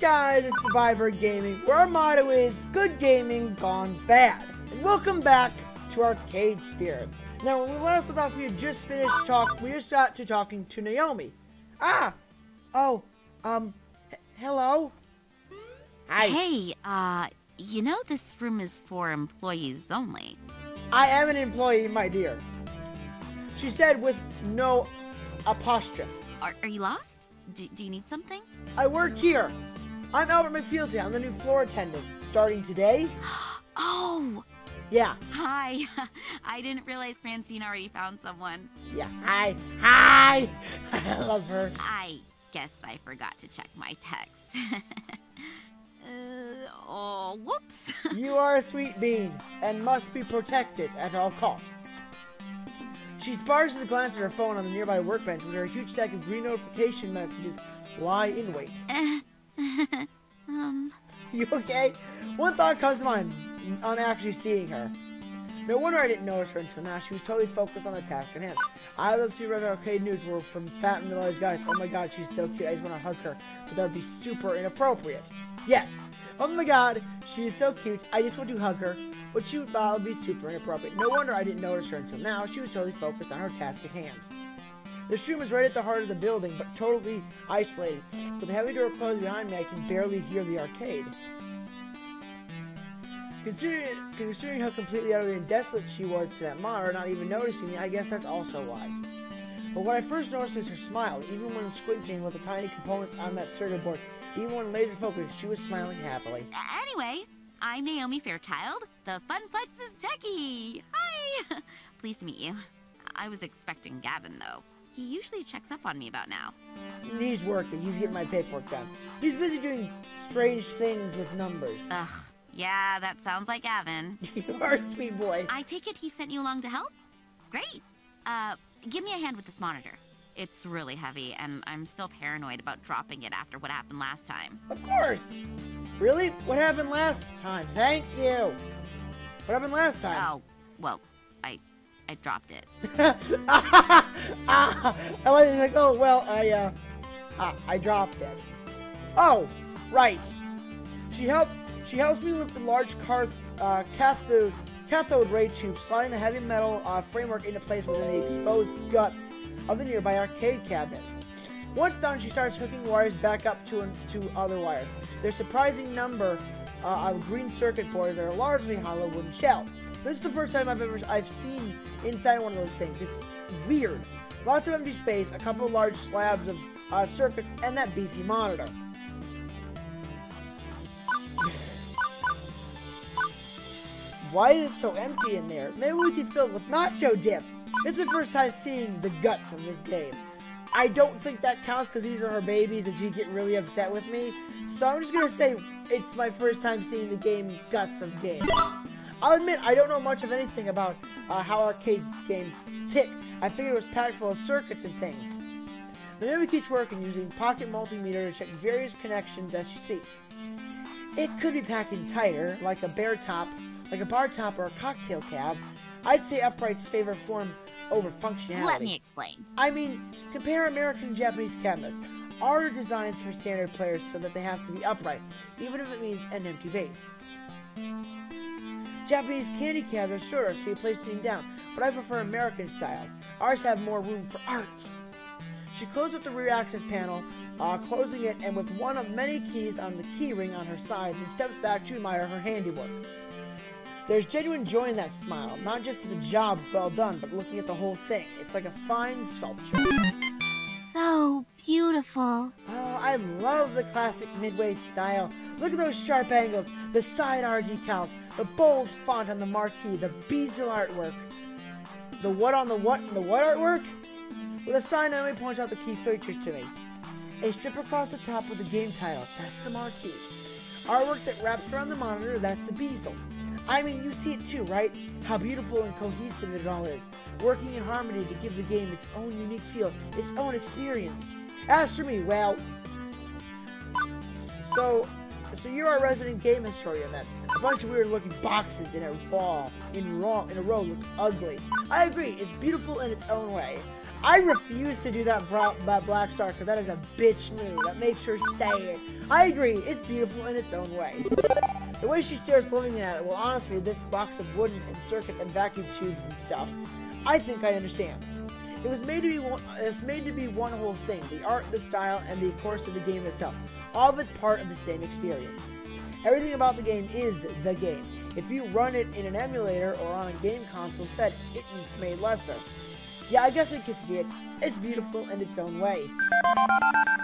guys, it's Survivor Gaming, where our motto is good gaming gone bad. And welcome back to Arcade Spirits. Now, when we last left off, we had just finished talking to Naomi. Hello? Hi. Hey, you know this room is for employees only. I am an employee, my dear. She said with no apostrophe. Are you lost? Do you need something? I work here. I'm Albert McFeely. I'm the new floor attendant, starting today. Oh! Yeah. Hi. I didn't realize Francine already found someone. Yeah, hi. Hi! I love her. I guess I forgot to check my text. Oh, whoops. You are a sweet bean and must be protected at all costs. She sparses a glance at her phone on the nearby workbench where her huge stack of green notification messages lie in wait. You okay? One thought comes to mind on actually seeing her. No wonder I didn't notice her until now. She was totally focused on the task at hand. I love to read arcade news were from fat and middle-aged guys. Oh my god, she's so cute. I just want to hug her, but that would be super inappropriate. Yes. Oh my god, she is so cute. I just want to hug her. But she would be super inappropriate. No wonder I didn't notice her until now. She was totally focused on her task at hand. This room is right at the heart of the building, but totally isolated. With the heavy door closed behind me, I can barely hear the arcade. Considering how completely utterly and desolate she was to that monitor, not even noticing me, I guess that's also why. But what I first noticed was her smile. Even when squinting with the tiny components on that circuit board, even when laser focused, she was smiling happily. Anyway, I'm Naomi Fairchild, the Funplex's techie! Hi! Pleased to meet you. I was expecting Gavin, though. He usually checks up on me about now. He's working. He's getting my paperwork done. He's busy doing strange things with numbers. Ugh. Yeah, that sounds like Gavin. You are a sweet boy. I take it he sent you along to help? Great. Give me a hand with this monitor. It's really heavy, and I'm still paranoid about dropping it after what happened last time. Of course! Really? What happened last time? Thank you! What happened last time? Oh, well, I dropped it. I was like, oh, well, I dropped it. Oh, right. She helps me with the large cathode ray tube, sliding the heavy metal framework into place within the exposed guts of the nearby arcade cabinet. Once done, she starts hooking wires back up to other wires. There's a surprising number of green circuit boards that are largely hollow wooden shells. This is the first time I've seen inside one of those things. It's weird. Lots of empty space, a couple of large slabs of circuits, and that beefy monitor. Why is it so empty in there? Maybe we can fill it with nacho dip. This is the first time seeing the guts of this game. I don't think that counts because these are her babies and she'd get really upset with me. So I'm just going to say it's my first time seeing the game guts of games. I'll admit I don't know much of anything about how arcade games tick. I figured it was packed full of circuits and things. But then we keep working using pocket multimeter to check various connections as she speaks. It could be packed in tighter, like a bar top or a cocktail cab. I'd say upright's favorite form over functionality. Let me explain. I mean, compare American and Japanese cabinets. Are designed for standard players so that they have to be upright, even if it means an empty base. Japanese candy cabinets are shorter, so you place them down, but I prefer American styles. Ours have more room for art. She closed up the rear access panel, closing it, and with one of many keys on the key ring on her side, and steps back to admire her handiwork. There's genuine joy in that smile, not just the job well done, but looking at the whole thing. It's like a fine sculpture. So beautiful. Oh, I love the classic midway style. Look at those sharp angles, the side art decals, the bold font on the marquee, the bezel artwork. The what on the what and the what artwork? Well, the sign only points out the key features to me. A strip across the top with the game title, that's the marquee. Artwork that wraps around the monitor, that's the bezel. I mean, you see it too, right? How beautiful and cohesive it all is. Working in harmony to give the game its own unique feel, its own experience. As for me, well... So you're our resident game historian then. A bunch of weird-looking boxes in a row look ugly. I agree, it's beautiful in its own way. I refuse to do that black star because that is a bitch move. That makes her say it. I agree, it's beautiful in its own way. The way she stares looking at it, well, honestly, this box of wooden and circuits and vacuum tubes and stuff, I think I understand. It was made to be one, it's made to be one whole thing, the art, the style, and the course of the game itself. All of it's part of the same experience. Everything about the game is the game. If you run it in an emulator or on a game console instead, it's made lesser. Yeah, I guess I could see it. It's beautiful in its own way.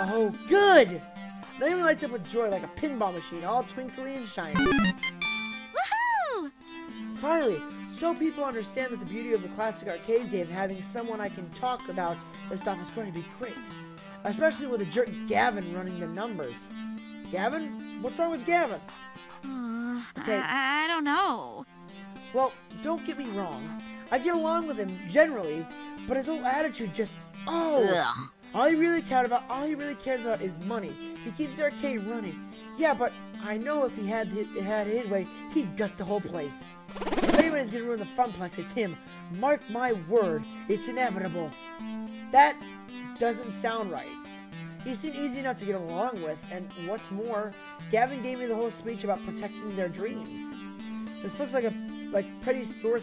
Oh, good! Naomi lights up with joy like a pinball machine, all twinkly and shiny. Woohoo! Finally, so people understand that the beauty of the classic arcade game, having someone I can talk about this stuff is going to be great. Especially with a jerk Gavin running the numbers. Gavin? What's wrong with Gavin? Okay. I don't know. Well, don't get me wrong. I get along with him generally, but his whole attitude just, oh! Ugh. All he really cares about is money. He keeps the arcade running. Yeah, but I know if he had his way, he'd gut the whole place. If anyone is gonna ruin the Funplex, it's him. Mark my word, it's inevitable. That doesn't sound right. He seemed easy enough to get along with, and what's more, Gavin gave me the whole speech about protecting their dreams. This looks like a pretty sore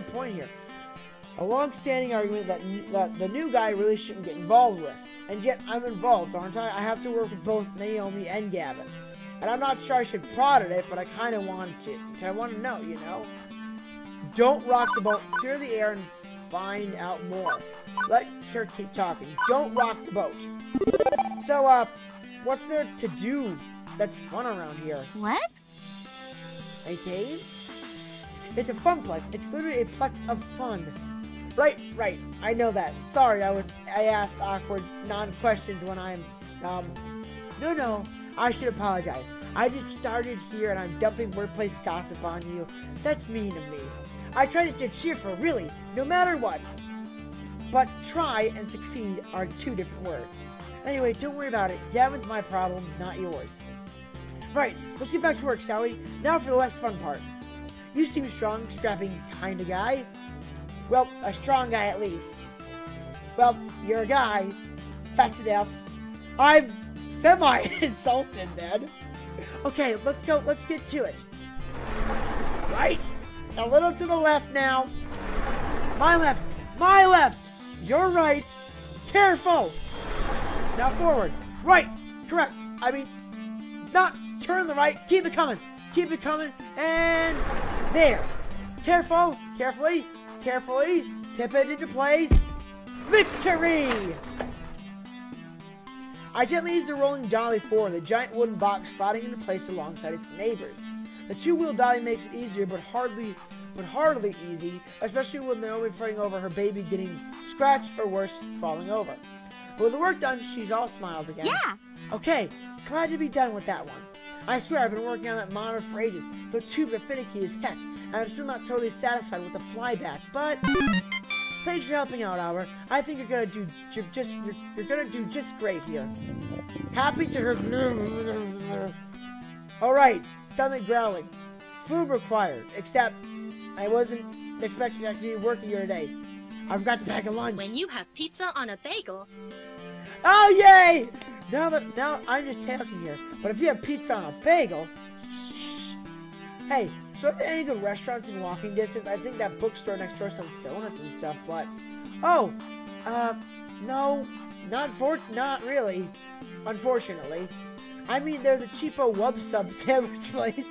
point here. A long-standing argument that the new guy really shouldn't get involved with. And yet, I'm involved, aren't I? I have to work with both Naomi and Gavin. And I'm not sure I should prod at it, but I kind of want to. I want to know, you know? Don't rock the boat. Clear the air and find out more. Let her keep talking. Don't rock the boat. So, what's there to do that's fun around here? What? A cave? It's a Funplex. It's literally a plex of fun. Right. I know that. Sorry, I asked awkward non-questions when I'm, No, I should apologize. I just started here and I'm dumping workplace gossip on you. That's mean of me. I try to stay cheerful, really, no matter what. But try and succeed are two different words. Anyway, don't worry about it. Gavin's my problem, not yours. Right, let's get back to work, shall we? Now for the less fun part. You seem a strong, strapping kind of guy. Well, a strong guy at least. Well, you're a guy. That's enough. I'm semi-insulted then. Okay, let's go. Let's get to it. Right. A little to the left now. My left. My left. Your right. Careful. Now forward. Right. Correct. I mean, not turn the right. Keep it coming. Keep it coming. And there. Careful. Carefully. Carefully, tip it into place. Victory! I gently use the rolling dolly for the giant wooden box sliding into place alongside its neighbors. The two-wheel dolly makes it easier, but hardly easy, especially with Naomi fretting over her baby getting scratched or worse, falling over. But with the work done, she's all smiles again. Yeah. Okay, glad to be done with that one. I swear I've been working on that monitor for ages. The tubes are finicky as heck. I'm still not totally satisfied with the flyback, but thanks for helping out, Albert. I think you're gonna do just great here. Happy to her. All right, stomach growling. Food required. Except I wasn't expecting I to be working here today. I forgot to pack a lunch. When you have pizza on a bagel. Oh yay! Now I'm just talking here. But if you have pizza on a bagel, shh. Hey. So are there any good restaurants in walking distance? I think that bookstore next door sells donuts and stuff, but... Oh! No. Not really. Unfortunately. I mean, there's a cheapo wub sub sandwich place.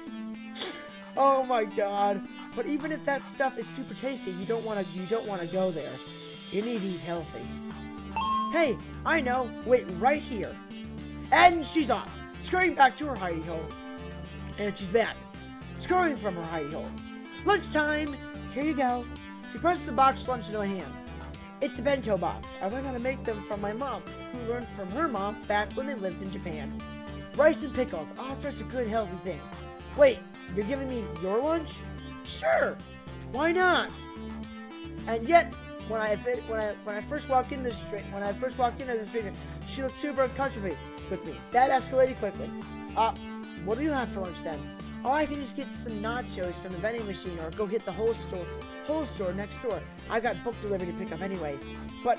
Oh my god. But even if that stuff is super tasty, you don't wanna go there. You need to eat healthy. Hey! I know! Wait, right here! And she's off! Scurrying back to her hidey hole. And she's back. Scrolling from her hidey hole. Lunchtime! Here you go. She presses the box lunch into my hands. It's a bento box. I learned how to make them from my mom, who learned from her mom back when they lived in Japan. Rice and pickles, all sorts of good healthy things. Wait, you're giving me your lunch? Sure! Why not? And yet, when I first walked into the street, she looked super uncomfortable with me. That escalated quickly. What do you have for lunch then? All I can just get some nachos from the vending machine or go hit the whole store next door. I got book delivery to pick up anyway. But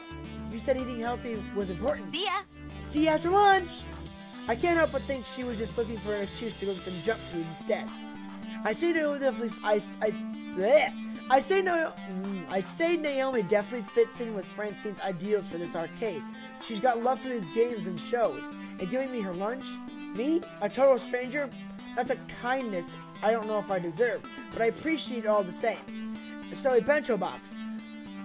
you said eating healthy was important. See ya! See you after lunch! I can't help but think she was just looking for an excuse to go get some junk food instead. I'd say Naomi definitely fits in with Francine's ideals for this arcade. She's got love for these games and shows. And giving me her lunch? Me? A total stranger? That's a kindness I don't know if I deserve, but I appreciate it all the same. So a bento box.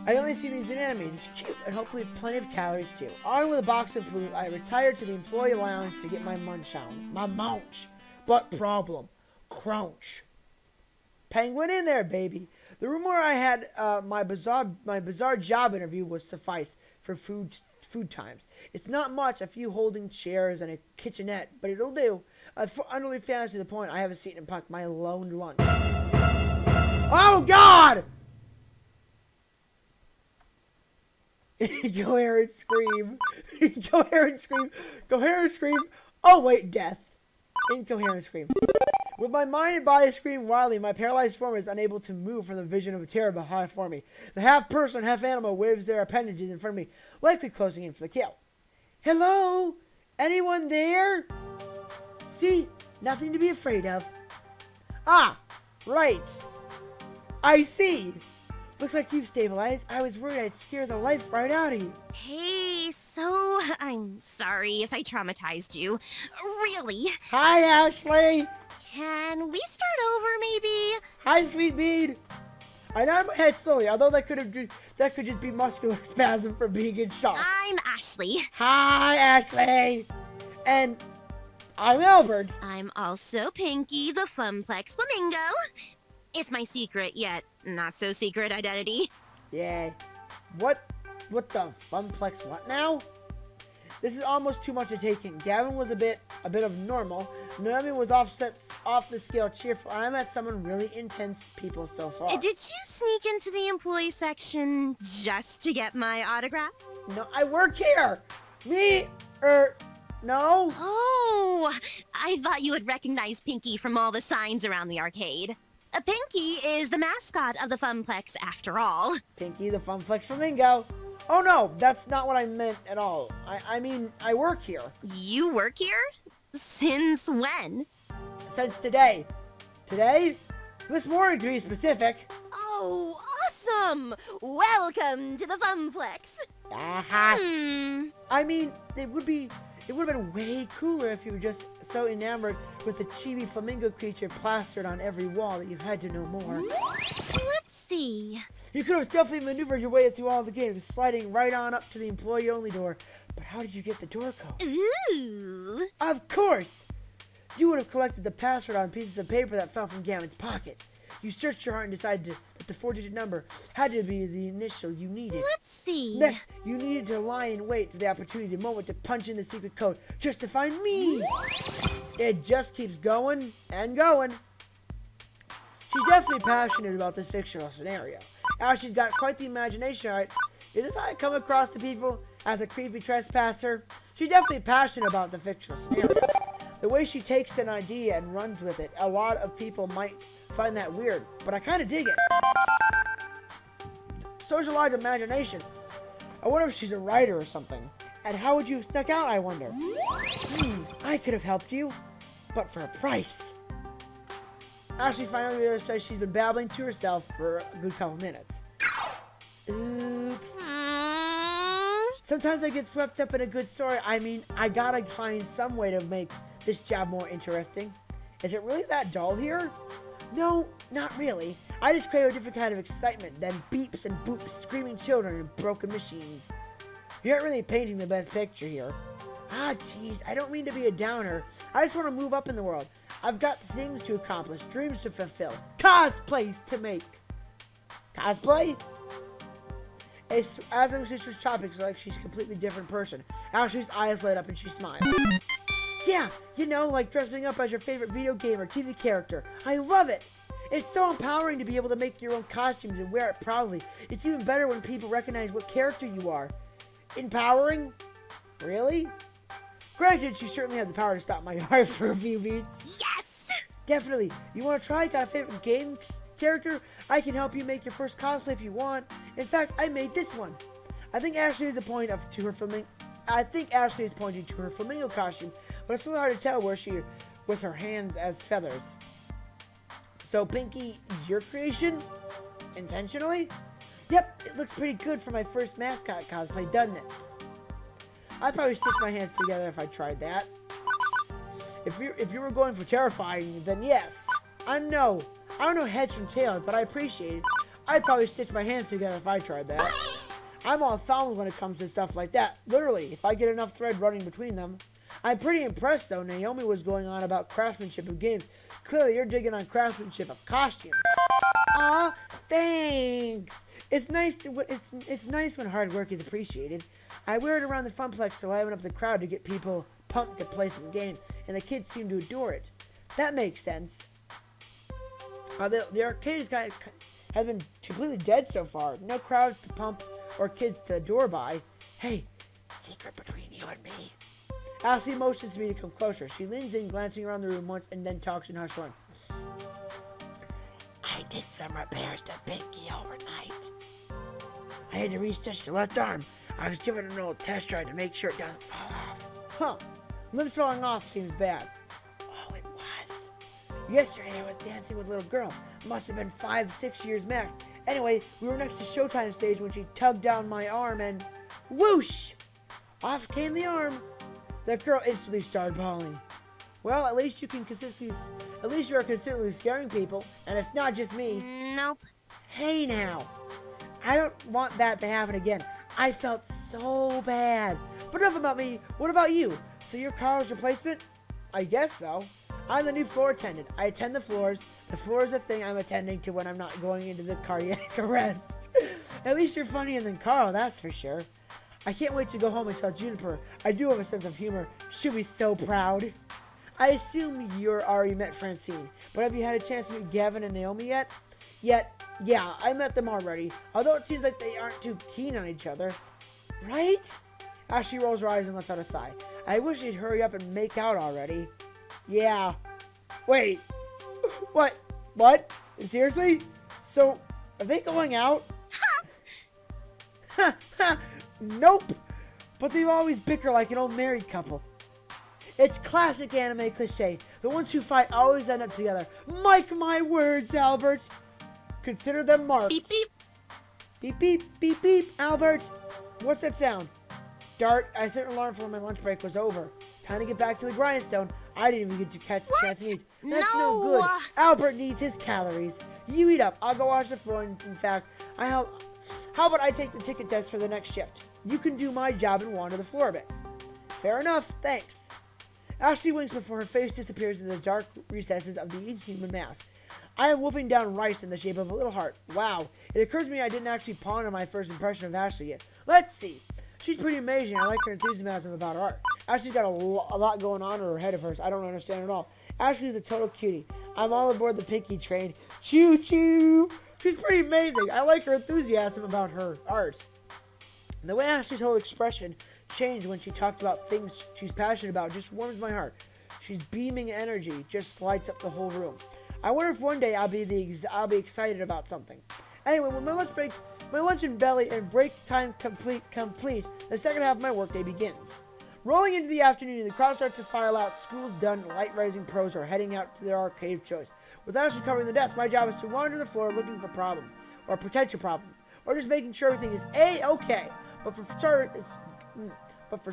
I only see these in anime. It's cute and hopefully plenty of calories too. Armed with a box of food, I retired to the employee lounge to get my munch on. My munch. But problem. Crunch. Penguin in there, baby. The room where I had my bizarre job interview was suffice for food times. It's not much, a few holding chairs and a kitchenette, but it'll do. I've utterly failed to the point I have a seat and packed my lone lunch. Oh God! Coherent scream. Coherent scream. Coherent scream. Oh wait, death. Incoherent scream. With my mind and body screaming wildly, my paralyzed form is unable to move from the vision of terror before me. The half-person, half-animal waves their appendages in front of me, likely closing in for the kill. Hello? Anyone there? See? Nothing to be afraid of. Ah! Right! I see! Looks like you've stabilized. I was worried I'd scare the life right out of you. Hey, so I'm sorry if I traumatized you. Really. Hi, Ashley! Can we start over, maybe? Hi, sweet bead! I nod my head slowly, although that could just be muscular spasm from being in shock. I'm Ashley. Hi, Ashley! And I'm Albert. I'm also Pinky, the Funplex Flamingo. It's my secret, yet not so secret identity. Yeah. What the Funplex what now? This is almost too much to take in. Gavin was a bit of normal. Naomi was off the scale cheerful. I met someone really intense people so far. Did you sneak into the employee section just to get my autograph? No, I work here. Me no. Oh, I thought you would recognize Pinky from all the signs around the arcade. Pinky is the mascot of the Funplex after all. Pinky, the Funplex Flamingo. Oh no, that's not what I meant at all. I mean, I work here. You work here? Since when? Since today. Today? This morning, to be specific. Oh, awesome! Welcome to the Funplex. Aha. I mean, it would have been way cooler if you were just so enamored with the chibi flamingo creature plastered on every wall that you had to know more. Let's see. You could have definitely maneuvered your way through all the games, sliding right on up to the employee-only door. But how did you get the door code? Ooh. Of course! You would have collected the password on pieces of paper that fell from Gavin's pocket. You searched your heart and decided that the four-digit number had to be the initial you needed. Let's see. Next, you needed to lie in wait for the opportunity moment to punch in the secret code just to find me. It just keeps going and going. She's definitely passionate about this fictional scenario. Ashley's got quite the imagination, right? Is this how I come across to people as a creepy trespasser? She's definitely passionate about the fictional scenario. The way she takes an idea and runs with it, a lot of people might find that weird, but I kind of dig it. Socialized imagination. I wonder if she's a writer or something. And how would you have snuck out, I wonder? I could have helped you, but for a price. Ashley finally realizes she's been babbling to herself for a good couple minutes. Oops. Sometimes I get swept up in a good story. I mean, I gotta find some way to make this job more interesting. Is it really that dull here? No, not really. I just crave a different kind of excitement than beeps and boops, screaming children, and broken machines. You aren't really painting the best picture here. Ah, jeez, I don't mean to be a downer. I just want to move up in the world. I've got things to accomplish, dreams to fulfill, cosplays to make. Cosplay? As I'm switching topics, like she's a completely different person. Ashley's eyes light up and she smiles. Yeah, you know, like dressing up as your favorite video game or TV character. I love it. It's so empowering to be able to make your own costumes and wear it proudly. It's even better when people recognize what character you are. Empowering? Really? Granted, she certainly had the power to stop my heart for a few beats. Yes! Definitely. You want to try that favorite game character? I can help you make your first cosplay if you want. In fact, I made this one. I think Ashley is pointing to her flamingo costume, but it's a little hard to tell where she with her hands as feathers. So, Pinky, your creation? Intentionally? Yep, it looks pretty good for my first mascot cosplay, doesn't it? I'd probably stitch my hands together if I tried that. If you were going for terrifying, then yes. I don't know heads from tails, but I appreciate it. I'd probably stitch my hands together if I tried that. I'm all thumbs when it comes to stuff like that. Literally, if I get enough thread running between them. I'm pretty impressed, though. Naomi was going on about craftsmanship of games. Clearly, you're digging on craftsmanship of costumes. Aw, thanks. It's nice to it's nice when hard work is appreciated. I wear it around the Funplex to liven up the crowd to get people pumped to play some games, and the kids seem to adore it. That makes sense. The arcade has been completely dead so far. No crowds to pump or kids to adore by. Hey, secret between you and me. Ashley motions me to come closer. She leans in, glancing around the room once, and then talks in hush one. I did some repairs to Pinky overnight. I had to restitch the left arm. I was giving it an old test ride to make sure it doesn't fall off. Huh. Limbs falling off seems bad. Oh, it was. Yesterday I was dancing with a little girl. Must have been 5, 6 years max. Anyway, we were next to Showtime Stage when she tugged down my arm and... whoosh! Off came the arm. That girl instantly started bawling. Well, at least you can consistently... At least you are consistently scaring people. And it's not just me. Nope. Hey now. I don't want that to happen again. I felt so bad. But enough about me. What about you? So you're Carl's replacement? I guess so. I'm the new floor attendant. I attend the floors. The floor is the thing I'm attending to when I'm not going into the cardiac arrest. At least you're funnier than Carl, that's for sure. I can't wait to go home and tell Juniper. I do have a sense of humor. She'll be so proud. I assume you're already met Francine, but have you had a chance to meet Gavin and Naomi yet? Yeah, I met them already, although it seems like they aren't too keen on each other. Right? Ashley rolls her eyes and lets out a sigh. I wish they'd hurry up and make out already. Yeah. Wait. What? What? Seriously? So, are they going out? Ha! Ha! Nope. But they always bicker like an old married couple. It's classic anime cliche. The ones who fight always end up together. Mark my words, Albert. Consider them marked. Beep beep. Beep beep beep beep. Albert, what's that sound? Dart, I set an alarm for when my lunch break was over. Time to get back to the grindstone. I didn't even get to catch a chance to eat. That's no good. Albert needs his calories. You eat up. I'll go wash the floor. In fact, I help. How about I take the ticket desk for the next shift? You can do my job and wander the floor a bit. Fair enough. Thanks. Ashley winks before her face disappears in the dark recesses of the inhuman mask. I am wolfing down rice in the shape of a little heart. Wow. It occurs to me I didn't actually pawn on my first impression of Ashley yet. Let's see. She's pretty amazing. I like her enthusiasm about art. Ashley's got a lot going on in her head of hers. I don't understand at all. Ashley's a total cutie. I'm all aboard the Pinky train. Choo choo. She's pretty amazing. I like her enthusiasm about her art. The way Ashley's whole expression changed when she talked about things she's passionate about just warms my heart. She's beaming energy, just lights up the whole room. I wonder if one day I'll be excited about something. Anyway, when my lunch and belly and break time complete, the second half of my workday begins. Rolling into the afternoon, the crowd starts to file out. School's done, light rising pros are heading out to their arcade of choice. With Ashley covering the desk, my job is to wander the floor looking for problems, or potential problems, or just making sure everything is A-okay. But for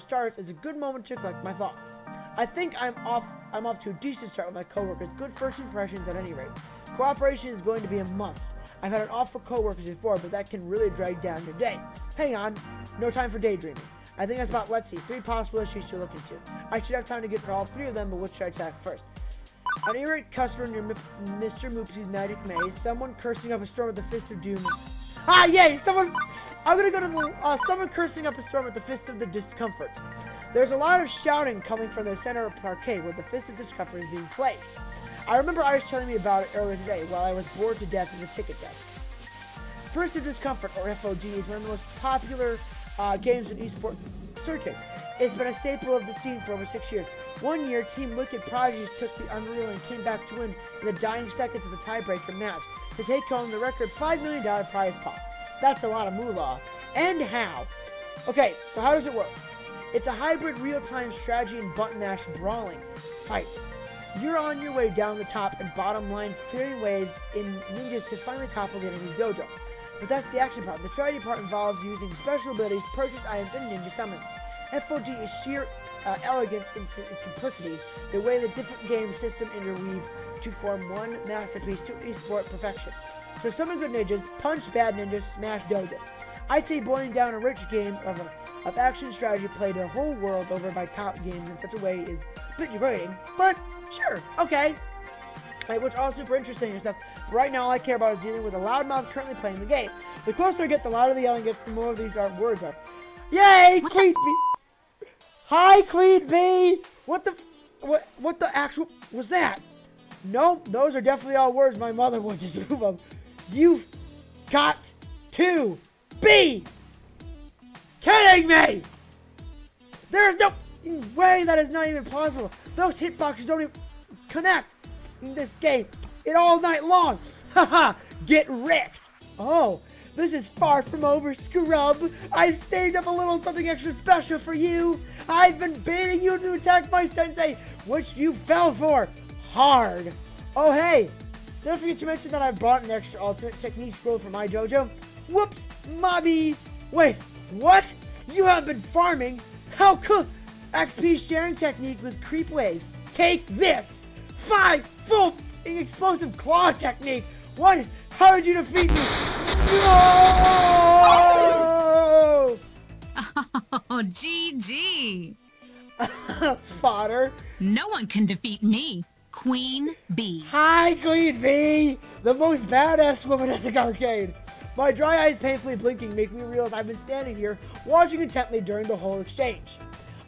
starters, it's a good moment to collect my thoughts. I think I'm off to a decent start with my coworkers. Good first impressions at any rate. Cooperation is going to be a must. I've had an off for coworkers before, but that can really drag down your day. Hang on, no time for daydreaming. I think I spot, let's see, 3 possible issues to look into. I should have time to get to all 3 of them, but which should I tackle first? An irate customer near Mr. Moopy's Magic Maze. Someone cursing up a storm with the Fist of Doom. Ah, yay! Someone cursing up a storm with the Fist of the Discomfort. There's a lot of shouting coming from the center of Arcade where the Fist of Discomfort is being played. I remember Irish telling me about it earlier today while I was bored to death at the ticket desk. Fist of Discomfort, or FOD, is one of the most popular games in esports circuit. It's been a staple of the scene for over 6 years. One year, Team Liquid Prodigies took the Unreal and came back to win in the dying seconds of the tiebreaker match to take home the record $5 million prize pot. That's a lot of moolah. And how? Okay, so how does it work? It's a hybrid real-time strategy and button mash brawling fight. You're on your way down the top and bottom line, clearing ways in ninjas to finally topple the enemy's dojo. But that's the action part. The strategy part involves using special abilities, purchase items, and ninja summons. FOG is sheer elegance and simplicity, the way the different game system interweave to form one masterpiece to esport perfection. So summon good ninjas, punch bad ninjas, smash dojo. I'd say boiling down a rich game of action strategy played a whole world over by top games in such a way is a bit degrading, but sure, okay. Right, which is all super interesting and stuff. But right now all I care about is dealing with a loudmouth currently playing the game. The closer I get, the louder the yelling gets, the more these words are. Yay, Queen Bee! Hi, Queen Bee! What the actual was that? No, those are definitely all words my mother would disapprove of. You've got to be kidding me! There's no way that is not even possible. Those hitboxes don't even connect in this game. It all night long. Haha, get wrecked. Oh, this is far from over, scrub. I've saved up a little something extra special for you. I've been baiting you to attack my sensei, which you fell for hard. Oh, hey, don't forget to mention that I brought an extra alternate technique scroll for my dojo. Whoops, Mobby. Wait, what? You have been farming? How could XP sharing technique with creep waves? Take this. 5 full explosive claw technique. What? How did you defeat me? No! Oh, GG. Fodder. No one can defeat me, Queen Bee. Hi, Queen Bee, the most badass woman at the arcade. My dry eyes painfully blinking make me realize I've been standing here watching intently during the whole exchange.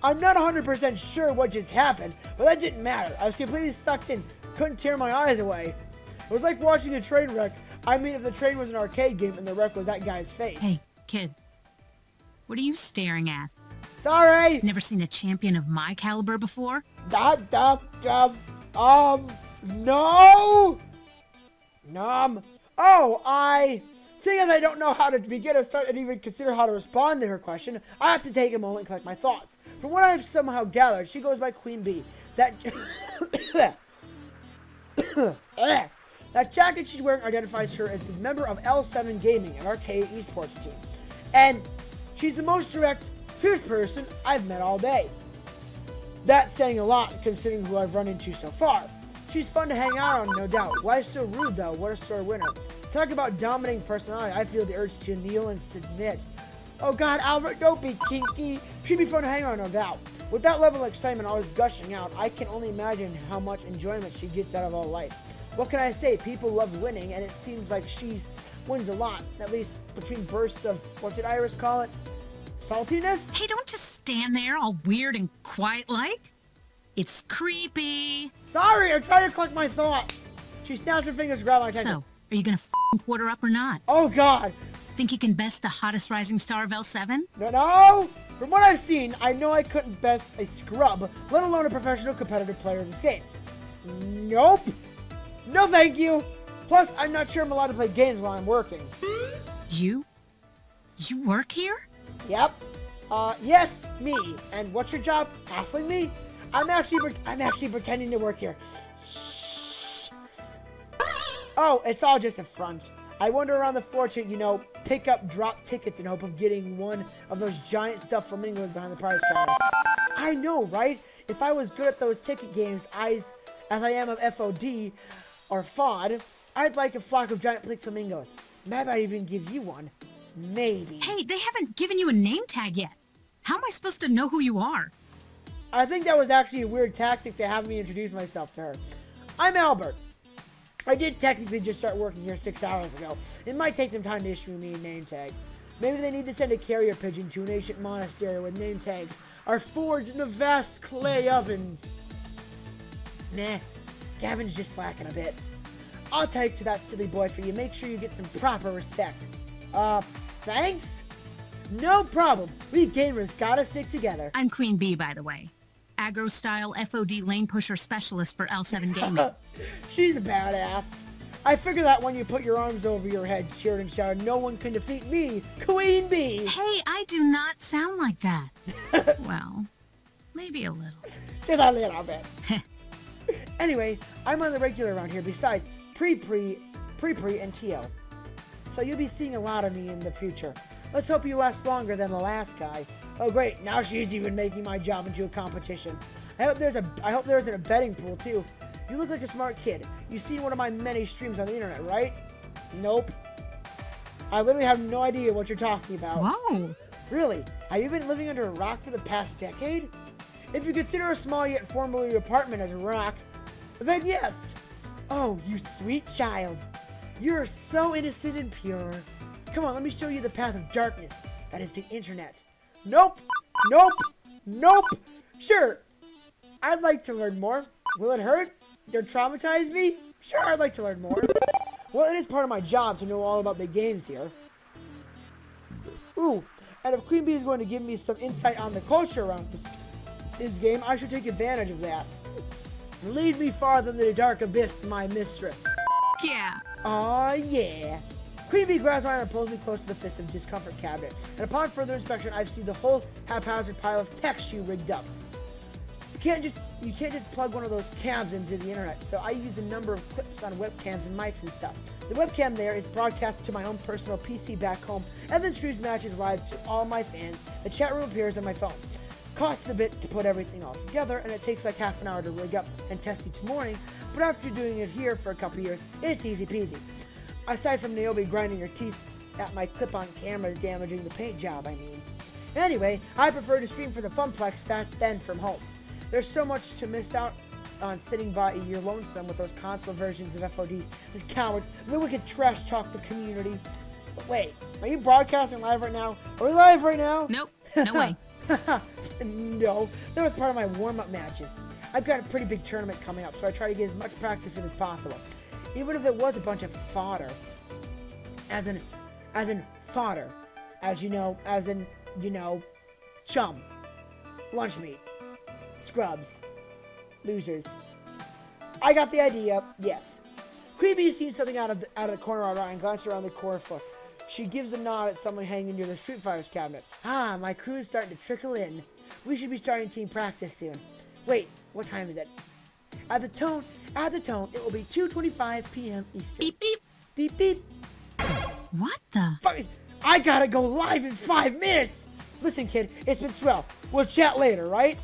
I'm not 100% sure what just happened, but that didn't matter. I was completely sucked in, couldn't tear my eyes away. It was like watching a train wreck. I mean, if the train was an arcade game and the wreck was that guy's face. Hey, kid. What are you staring at? Sorry! Never seen a champion of my caliber before? No! Nom. Oh, seeing as I don't know how to begin or start and even consider how to respond to her question, I have to take a moment and collect my thoughts. From what I've somehow gathered, she goes by Queen Bee. That jacket she's wearing identifies her as a member of L7 Gaming, an arcade esports team. And she's the most direct, fierce person I've met all day. That's saying a lot, considering who I've run into so far. She's fun to hang out on, no doubt. Why so rude, though? What a sore winner. Talk about dominating personality. I feel the urge to kneel and submit. Oh, God, Albert, don't be kinky. She'd be fun to hang on, no doubt. With that level of excitement always gushing out, I can only imagine how much enjoyment she gets out of all life. What can I say? People love winning, and it seems like she wins a lot, at least between bursts of, what did Iris call it? Saltiness? Hey, don't just stand there all weird and quiet-like. It's creepy. Sorry, I'm trying to collect my thoughts. She snaps her fingers and grabs my attention. So, are you going to f***ing quarter up or not? Oh, God. Think you can best the hottest rising star of L7? No! From what I've seen, I know I couldn't best a scrub, let alone a professional competitive player in this game. Nope. No thank you. Plus, I'm not sure I'm allowed to play games while I'm working. You? You work here? Yep. Yes, me. And what's your job? Hassling me? I'm actually pretending to work here. Shh. Oh, it's all just a front. I wander around the floor to, you know, pick up drop tickets in hope of getting one of those giant stuffed flamingos behind the prize counter. I know, right? If I was good at those ticket games, as I am of FOD or FOD, I'd like a flock of giant pink flamingos. Maybe I'd even give you one. Maybe. Hey, they haven't given you a name tag yet. How am I supposed to know who you are? I think that was actually a weird tactic to have me introduce myself to her. I'm Albert. I did technically just start working here 6 hours ago. It might take them time to issue me a name tag. Maybe they need to send a carrier pigeon to an ancient monastery where name tags are forged in the vast clay ovens. Nah, Gavin's just slacking a bit. I'll take to that silly boy for you. Make sure you get some proper respect. Thanks? No problem. We gamers gotta stick together. I'm Queen Bee, by the way. Aggro-style FOD lane pusher specialist for L7 Gaming. She's a badass. I figure that when you put your arms over your head, cheered and shouted, no one can defeat me, Queen Bee! Hey, I do not sound like that. Well, maybe a little. Just a little bit. Anyway, I'm on the regular around here besides Pre-Pre, and Tio. So you'll be seeing a lot of me in the future. Let's hope you last longer than the last guy. Oh great, now she's even making my job into a competition. I hope there's a betting pool too. You look like a smart kid. You see one of my many streams on the internet, right? Nope. I literally have no idea what you're talking about. Whoa. Really? Have you been living under a rock for the past decade? If you consider a small yet formal apartment as a rock, then yes. Oh, you sweet child. You're so innocent and pure. Come on, let me show you the path of darkness. That is the internet. Nope. Nope. Nope. Sure. I'd like to learn more. Will it hurt? Or traumatize me? Sure, I'd like to learn more. Well, it is part of my job to know all about the games here. Ooh. And if Queen Bee is going to give me some insight on the culture around this game, I should take advantage of that. Lead me farther than the dark abyss, my mistress. Yeah. Aw, yeah. Queen Bee grabs my arm and pulls me close to the Fist of Discomfort cabinet, and upon further inspection, I've seen the whole haphazard pile of text she rigged up. You can't just plug one of those cams into the internet, so I use a number of clips on webcams and mics and stuff. The webcam there is broadcast to my own personal PC back home, and then streams matches live to all my fans. The chat room appears on my phone. Costs a bit to put everything all together, and it takes like half an hour to rig up and test each morning, but after doing it here for a couple years, it's easy peasy. Aside from Naomi grinding her teeth at my clip-on cameras damaging the paint job, I mean. Anyway, I prefer to stream for the Funplex than from home. There's so much to miss out on sitting by your lonesome with those console versions of FOD, the cowards, the wicked trash talk the community. But wait, are you broadcasting live right now? Are we live right now? Nope, no way. No, that was part of my warm-up matches. I've got a pretty big tournament coming up, so I try to get as much practice in as possible. Even if it was a bunch of fodder, as in fodder, as in chum, lunch meat, scrubs, losers. I got the idea. Yes, Queen Bee sees something out of the corner of her eye and glances around the corner floor. She gives a nod at someone hanging near the Street Fighters cabinet. Ah, my crew is starting to trickle in. We should be starting team practice soon. Wait, what time is it? At the tone, it will be 2:25 p.m. Eastern. Beep, beep. Beep, beep. What the? I gotta go live in 5 minutes. Listen, kid, it's been swell. We'll chat later, right?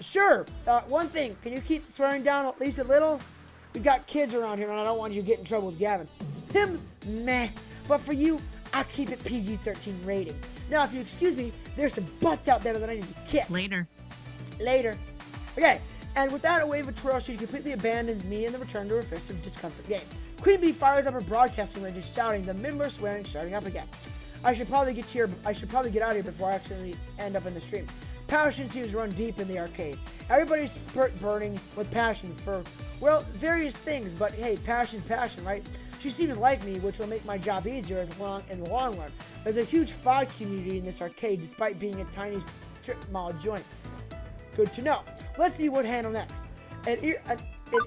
Sure. One thing, can you keep swearing down at least a little? We've got kids around here, and I don't want you to get in trouble with Gavin. Him? Meh. But for you, I keep it PG-13 rating. Now, if you excuse me, there's some butts out there that I need to kick. Later. Okay. And without a wave of twirl, she completely abandons me in the return to her Fist of Discomfort game. Queen Bee fires up her broadcasting range, shouting, the middler swearing, starting up again. I should probably get out of here before I actually end up in the stream. Passion seems to run deep in the arcade. Everybody's burning with passion for, well, various things, but hey, passion's passion, right? She seems to like me, which will make my job easier in the long run. There's a huge FOD community in this arcade, despite being a tiny strip mall joint. Good to know. Let's see what handle next. An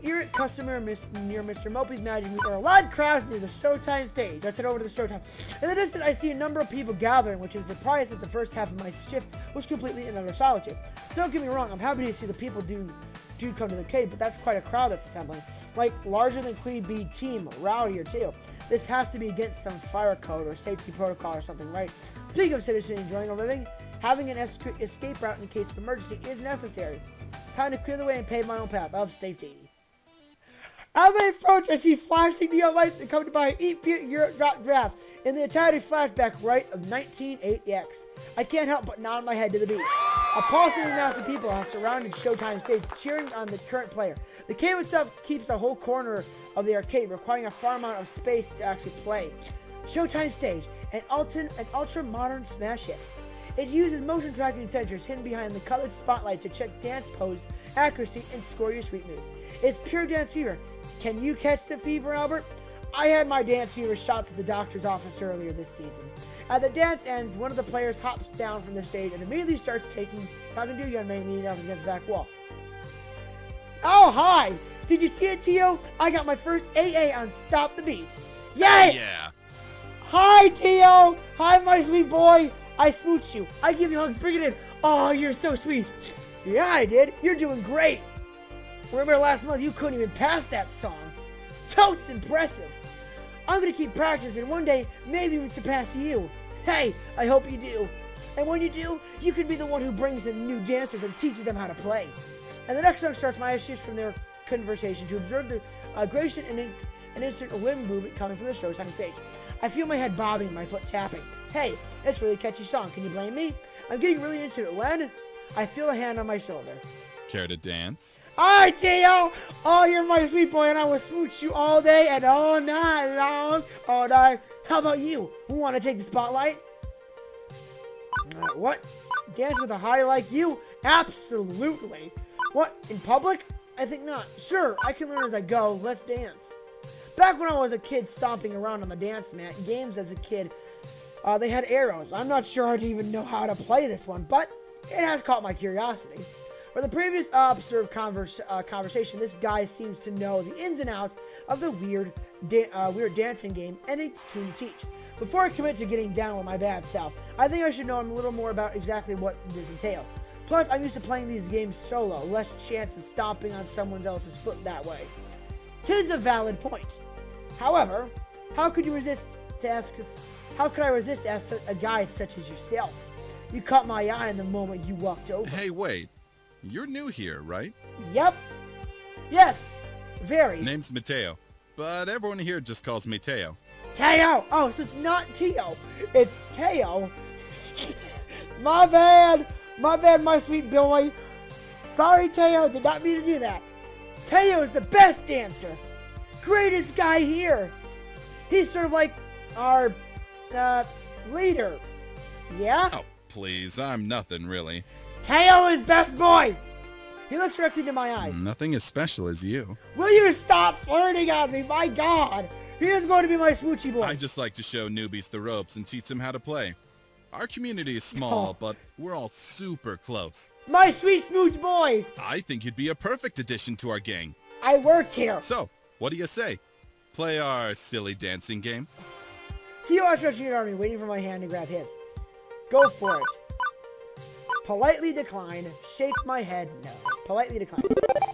irate customer near Mr. Moopy's Magic Maze, or a loud crowd near the Showtime stage. Let's head over to the Showtime. In the distance, I see a number of people gathering, which is the prize that the first half of my shift was completely in utter solitude. Don't get me wrong, I'm happy to see the people do come to the cave, but that's quite a crowd that's assembling. Like, larger than Queen Bee team, rowdier too. This has to be against some fire code or safety protocol or something, right? Speaking of citizens enjoying a living, having an escape route in case of emergency is necessary. Time to clear the way and pave my own path of safety. As I approach, I see flashing neon lights that come to my Eat Beer Europe draft in the entirety flashback right of 1988X. I can't help but nod my head to the beat. A pulsating mass of people have surrounded Showtime Stage, cheering on the current player. The game itself keeps the whole corner of the arcade, requiring a fair amount of space to actually play. Showtime Stage, an ultra-modern smash hit. It uses motion tracking sensors hidden behind the colored spotlight to check dance pose, accuracy, and score your sweet move. It's pure dance fever. Can you catch the fever, Albert? I had my dance fever shots at the doctor's office earlier this season. As the dance ends, one of the players hops down from the stage and immediately starts talking to a young man leaning up against the back wall. Oh, hi! Did you see it, Tio? I got my first AA on Stop the Beat. Yay! Yeah. Hi, Tio! Hi, my sweet boy! I smooch you. I give you hugs. Bring it in. Oh, you're so sweet. Yeah, I did. You're doing great. Remember last month you couldn't even pass that song. Totes impressive. I'm going to keep practicing. One day, maybe we can pass you. Hey, I hope you do. And when you do, you can be the one who brings in new dancers and teaches them how to play. And the next song starts my issues from their conversation to observe the gradation and an instant limb movement coming from the Showtime stage. I feel my head bobbing and my foot tapping. Hey, it's a really catchy song. Can you blame me? I'm getting really into it. When? I feel a hand on my shoulder. Care to dance? All right, Teo! Oh, you're my sweet boy, and I will smooch you all day and all night long. All night. How about you? We want to take the spotlight? All right, what? Dance with a hottie like you? Absolutely. What? In public? I think not. Sure, I can learn as I go. Let's dance. Back when I was a kid stomping around on the dance mat, games as a kid, they had arrows. I'm not sure I even know how to play this one, but it has caught my curiosity. For the previous observed conversation, this guy seems to know the ins and outs of the weird dancing game and the tune to teach. Before I commit to getting down with my bad self, I think I should know a little more about exactly what this entails. Plus, I'm used to playing these games solo, less chance of stomping on someone else's foot that way. 'Tis a valid point. However, how could I resist as a guy such as yourself? You caught my eye in the moment you walked over. Hey, wait. You're new here, right? Yep. Yes. Very. Name's Mateo, but everyone here just calls me Teo. Teo! Oh, so it's not Teo. It's Teo. My bad. My bad, my sweet boy. Sorry, Teo. Did not mean to do that. Teo is the best dancer. Greatest guy here. He's sort of like our leader. Yeah? Oh, please. I'm nothing, really. Teo is best boy! He looks directly into my eyes. Nothing as special as you. Will you stop flirting on me? My God! He is going to be my smoochy boy. I just like to show newbies the ropes and teach them how to play. Our community is small, but we're all super close. My sweet smooch boy! I think you'd be a perfect addition to our gang. I work here. So, what do you say? Play our silly dancing game? Teo is stretching his arm, waiting for my hand to grab his. Go for it. Politely decline, shake my head, no. Politely decline.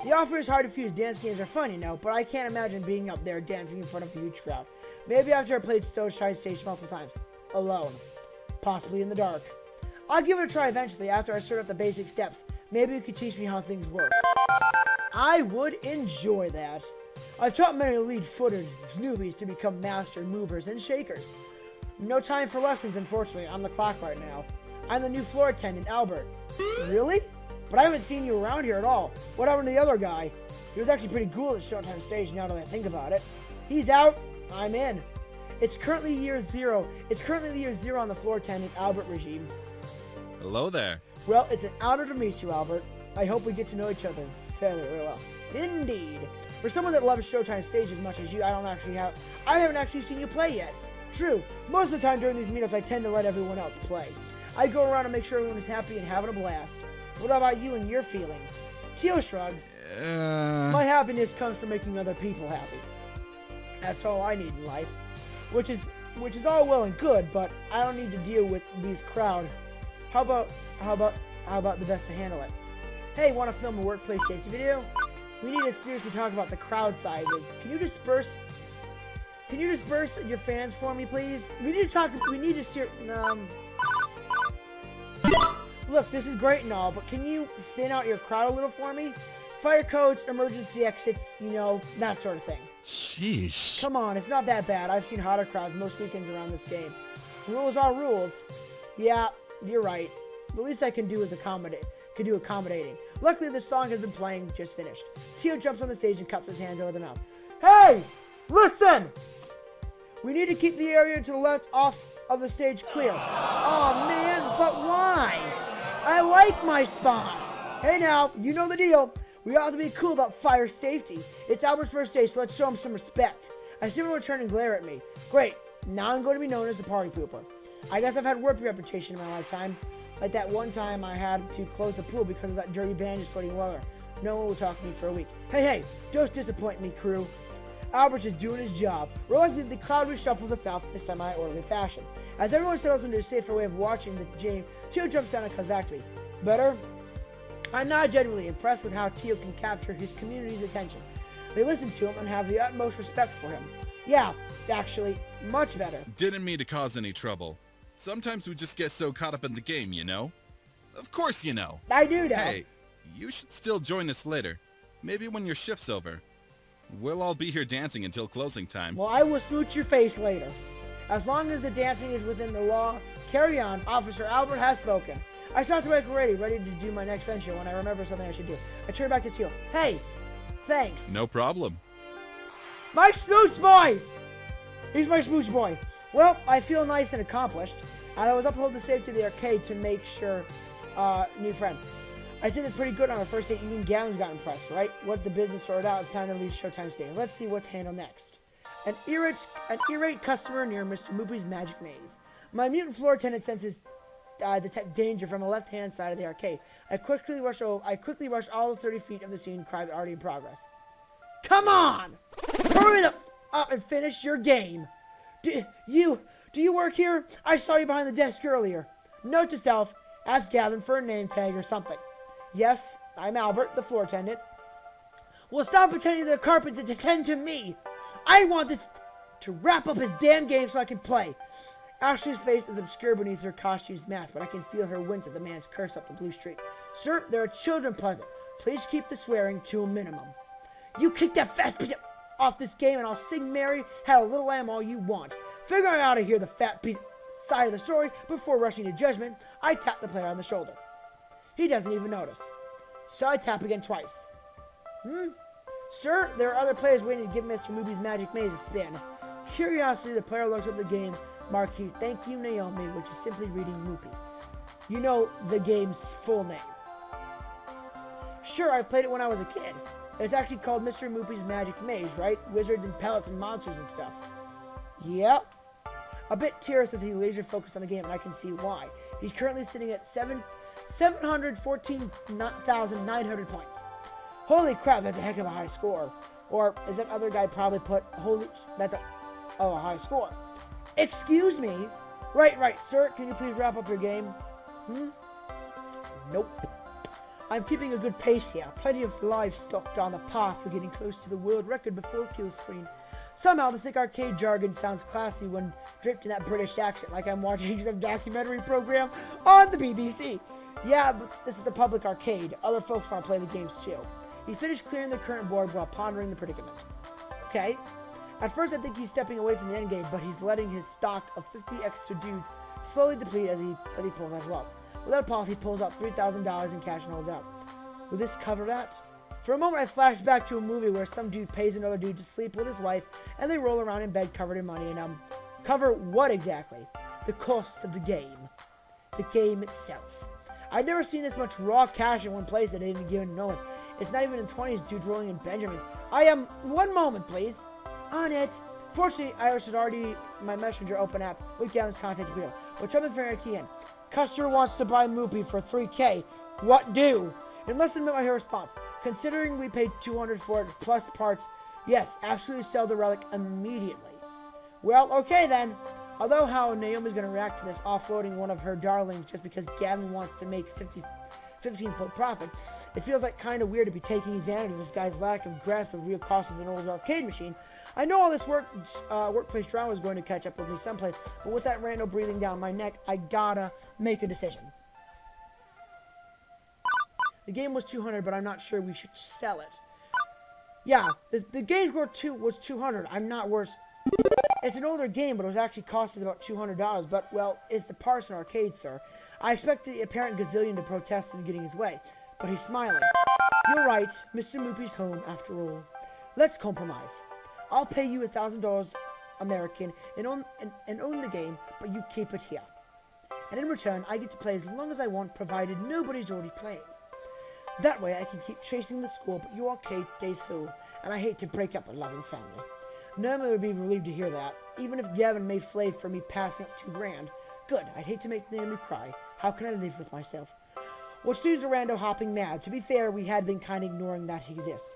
The offer is hard to refuse. Dance games are fun, you know, but I can't imagine being up there dancing in front of a huge crowd. Maybe after I played Showtime Stage multiple times. Alone. Possibly in the dark. I'll give it a try eventually after I sort out the basic steps. Maybe you could teach me how things work. I would enjoy that. I've taught many lead footers, newbies, to become master movers and shakers. No time for lessons, unfortunately. I'm the clock right now. I'm the new floor attendant, Albert. Really? But I haven't seen you around here at all. What happened to the other guy? He was actually pretty cool at Showtime Stage now that I think about it. He's out, I'm in. It's currently year 0. It's currently year 0 on the floor attendant, Albert regime. Hello there. Well, it's an honor to meet you, Albert. I hope we get to know each other fairly well. Indeed. For someone that loves Showtime Stage as much as you, I haven't actually seen you play yet. True, most of the time during these meetups I tend to let everyone else play. I go around and make sure everyone is happy and having a blast. What about you and your feelings? Teo shrugs. My happiness comes from making other people happy. That's all I need in life. Which is all well and good, but I don't need to deal with these crowd. How about the best to handle it? Hey, want to film a workplace safety video? We need to seriously talk about the crowd sizes. Can you disperse your fans for me, please? Look, this is great and all, but can you thin out your crowd a little for me? Fire codes, emergency exits, you know, that sort of thing. Sheesh. Come on, it's not that bad. I've seen hotter crowds most weekends around this game. Rules are rules. Yeah, you're right. The least I can do is accommodating. Luckily, this song has been playing, just finished. Teo jumps on the stage and cups his hands over the mouth. Hey! Listen! We need to keep the area to the left off of the stage clear. Oh, man, but why? I like my spot. Hey now, you know the deal. We ought to be cool about fire safety. It's Albert's first day, so let's show him some respect. I see everyone turn and glare at me. Great. Now I'm going to be known as a party pooper. I guess I've had worse reputation in my lifetime. Like that one time I had to close the pool because of that dirty bandage floating water. No one will talk to me for a week. Hey, hey, don't disappoint me, crew. Albert's is doing his job. Reluctantly, the crowd reshuffles itself in a semi-orderly fashion. As everyone settles into a safer way of watching the game, Tio jumps down and comes back to me. Better? I'm not genuinely impressed with how Tio can capture his community's attention. They listen to him and have the utmost respect for him. Yeah, actually, much better. Didn't mean to cause any trouble. Sometimes we just get so caught up in the game, you know? Of course you know. I do know. Hey, you should still join us later. Maybe when your shift's over. We'll all be here dancing until closing time. Well, I will smooch your face later. As long as the dancing is within the law, carry on. Officer Albert has spoken. I stopped to make ready to do my next venture when I remember something I should do. I turn back to Teal. Hey, thanks. No problem. My smooch boy! He's my smooch boy. Well, I feel nice and accomplished. And I was uphold the safety of the arcade to make sure, new friend. I said it's pretty good on our first date. Even Gavin's got impressed, right? Let the business sort out. It's time to leave Showtime Stage. Let's see what's handled next. An irate customer near Mr. Moopy's Magic Maze. My mutant floor attendant senses detect danger from the left-hand side of the arcade. I quickly rush all the 30 feet of the scene crime already in progress. Come on! Hurry up and finish your game. Do you work here? I saw you behind the desk earlier. Note to self, ask Gavin for a name tag or something. Yes, I'm Albert, the floor attendant. Well, stop pretending to the carpenter to attend to me. I want this to wrap up his damn game so I can play. Ashley's face is obscure beneath her costume's mask, but I can feel her wince at the man's curse up the blue street. Sir, there are children present. Please keep the swearing to a minimum. You kick that fat piece off this game and I'll sing Mary, Had a Little Lamb all you want. Figuring out to hear the fat piece side of the story before rushing to judgment, I tap the player on the shoulder. He doesn't even notice. So I tap again twice. Sir, there are other players waiting to give Mr. Moopy's Magic Maze a spin. Curiosity, the player looks at the game marquee, Thank You, Naomi, which is simply reading Moopy. You know the game's full name. Sure, I played it when I was a kid. It's actually called Mr. Moopy's Magic Maze, right? Wizards and pellets and monsters and stuff. Yep. A bit tearless as he laser focused on the game, and I can see why. He's currently sitting at 714,900 points. Holy crap, that's a heck of a high score. Or, as that other guy probably put, holy, that's a high score. Excuse me? Right, sir, can you please wrap up your game? Nope. I'm keeping a good pace here. Plenty of livestock down the path for getting close to the world record before kill screen. Somehow, the thick arcade jargon sounds classy when draped in that British accent, like I'm watching some documentary program on the BBC. Yeah, but this is the public arcade. Other folks want to play the games too. He finished clearing the current board while pondering the predicament. Okay. At first, I think he's stepping away from the endgame, but he's letting his stock of 50 extra dudes slowly deplete as he pulls out his wallet. Without a pause, he pulls out $3,000 in cash and holds out. Will this cover that? For a moment, I flash back to a movie where some dude pays another dude to sleep with his wife, and they roll around in bed covered in money and, cover what exactly? The cost of the game. The game itself. I've never seen this much raw cash in one place at any given moment. It's not even in 20s, dude rolling in Benjamin. I am... one moment, please. On it. Fortunately, Iris had already my messenger open app with Gavin's contact video. We'll jump in for a key in. Customer wants to buy Moopy for 3K. What do? In less than a minute, I hear a response. Considering we paid 200 for it plus parts, yes, absolutely sell the relic immediately. Well, okay then. Although how Naomi's going to react to this, offloading one of her darlings just because Gavin wants to make 15-fold profit, it feels like kind of weird to be taking advantage of this guy's lack of grasp of real cost of an old arcade machine. I know all this workplace drama is going to catch up with me someplace, but with that rando breathing down my neck, I gotta make a decision. The game was 200, but I'm not sure we should sell it. Yeah, the game's worth was 200. I'm not worth... It's an older game, but it was actually costing about $200, but, well, it's the Parson Arcade, sir. I expect the apparent gazillion to protest and getting his way, but he's smiling. You're right, Mr. Moopy's home, after all. Let's compromise. I'll pay you $1,000 American and own the game, but you keep it here. And in return, I get to play as long as I want, provided nobody's already playing. That way, I can keep chasing the score, but your arcade stays whole, and I hate to break up a loving family. Naomi would be relieved to hear that, even if Gavin made flay for me passing up $2,000. Good, I'd hate to make Naomi cry. How can I live with myself? What's well, Stu's a rando hopping now. To be fair, we had been kind of ignoring that he exists.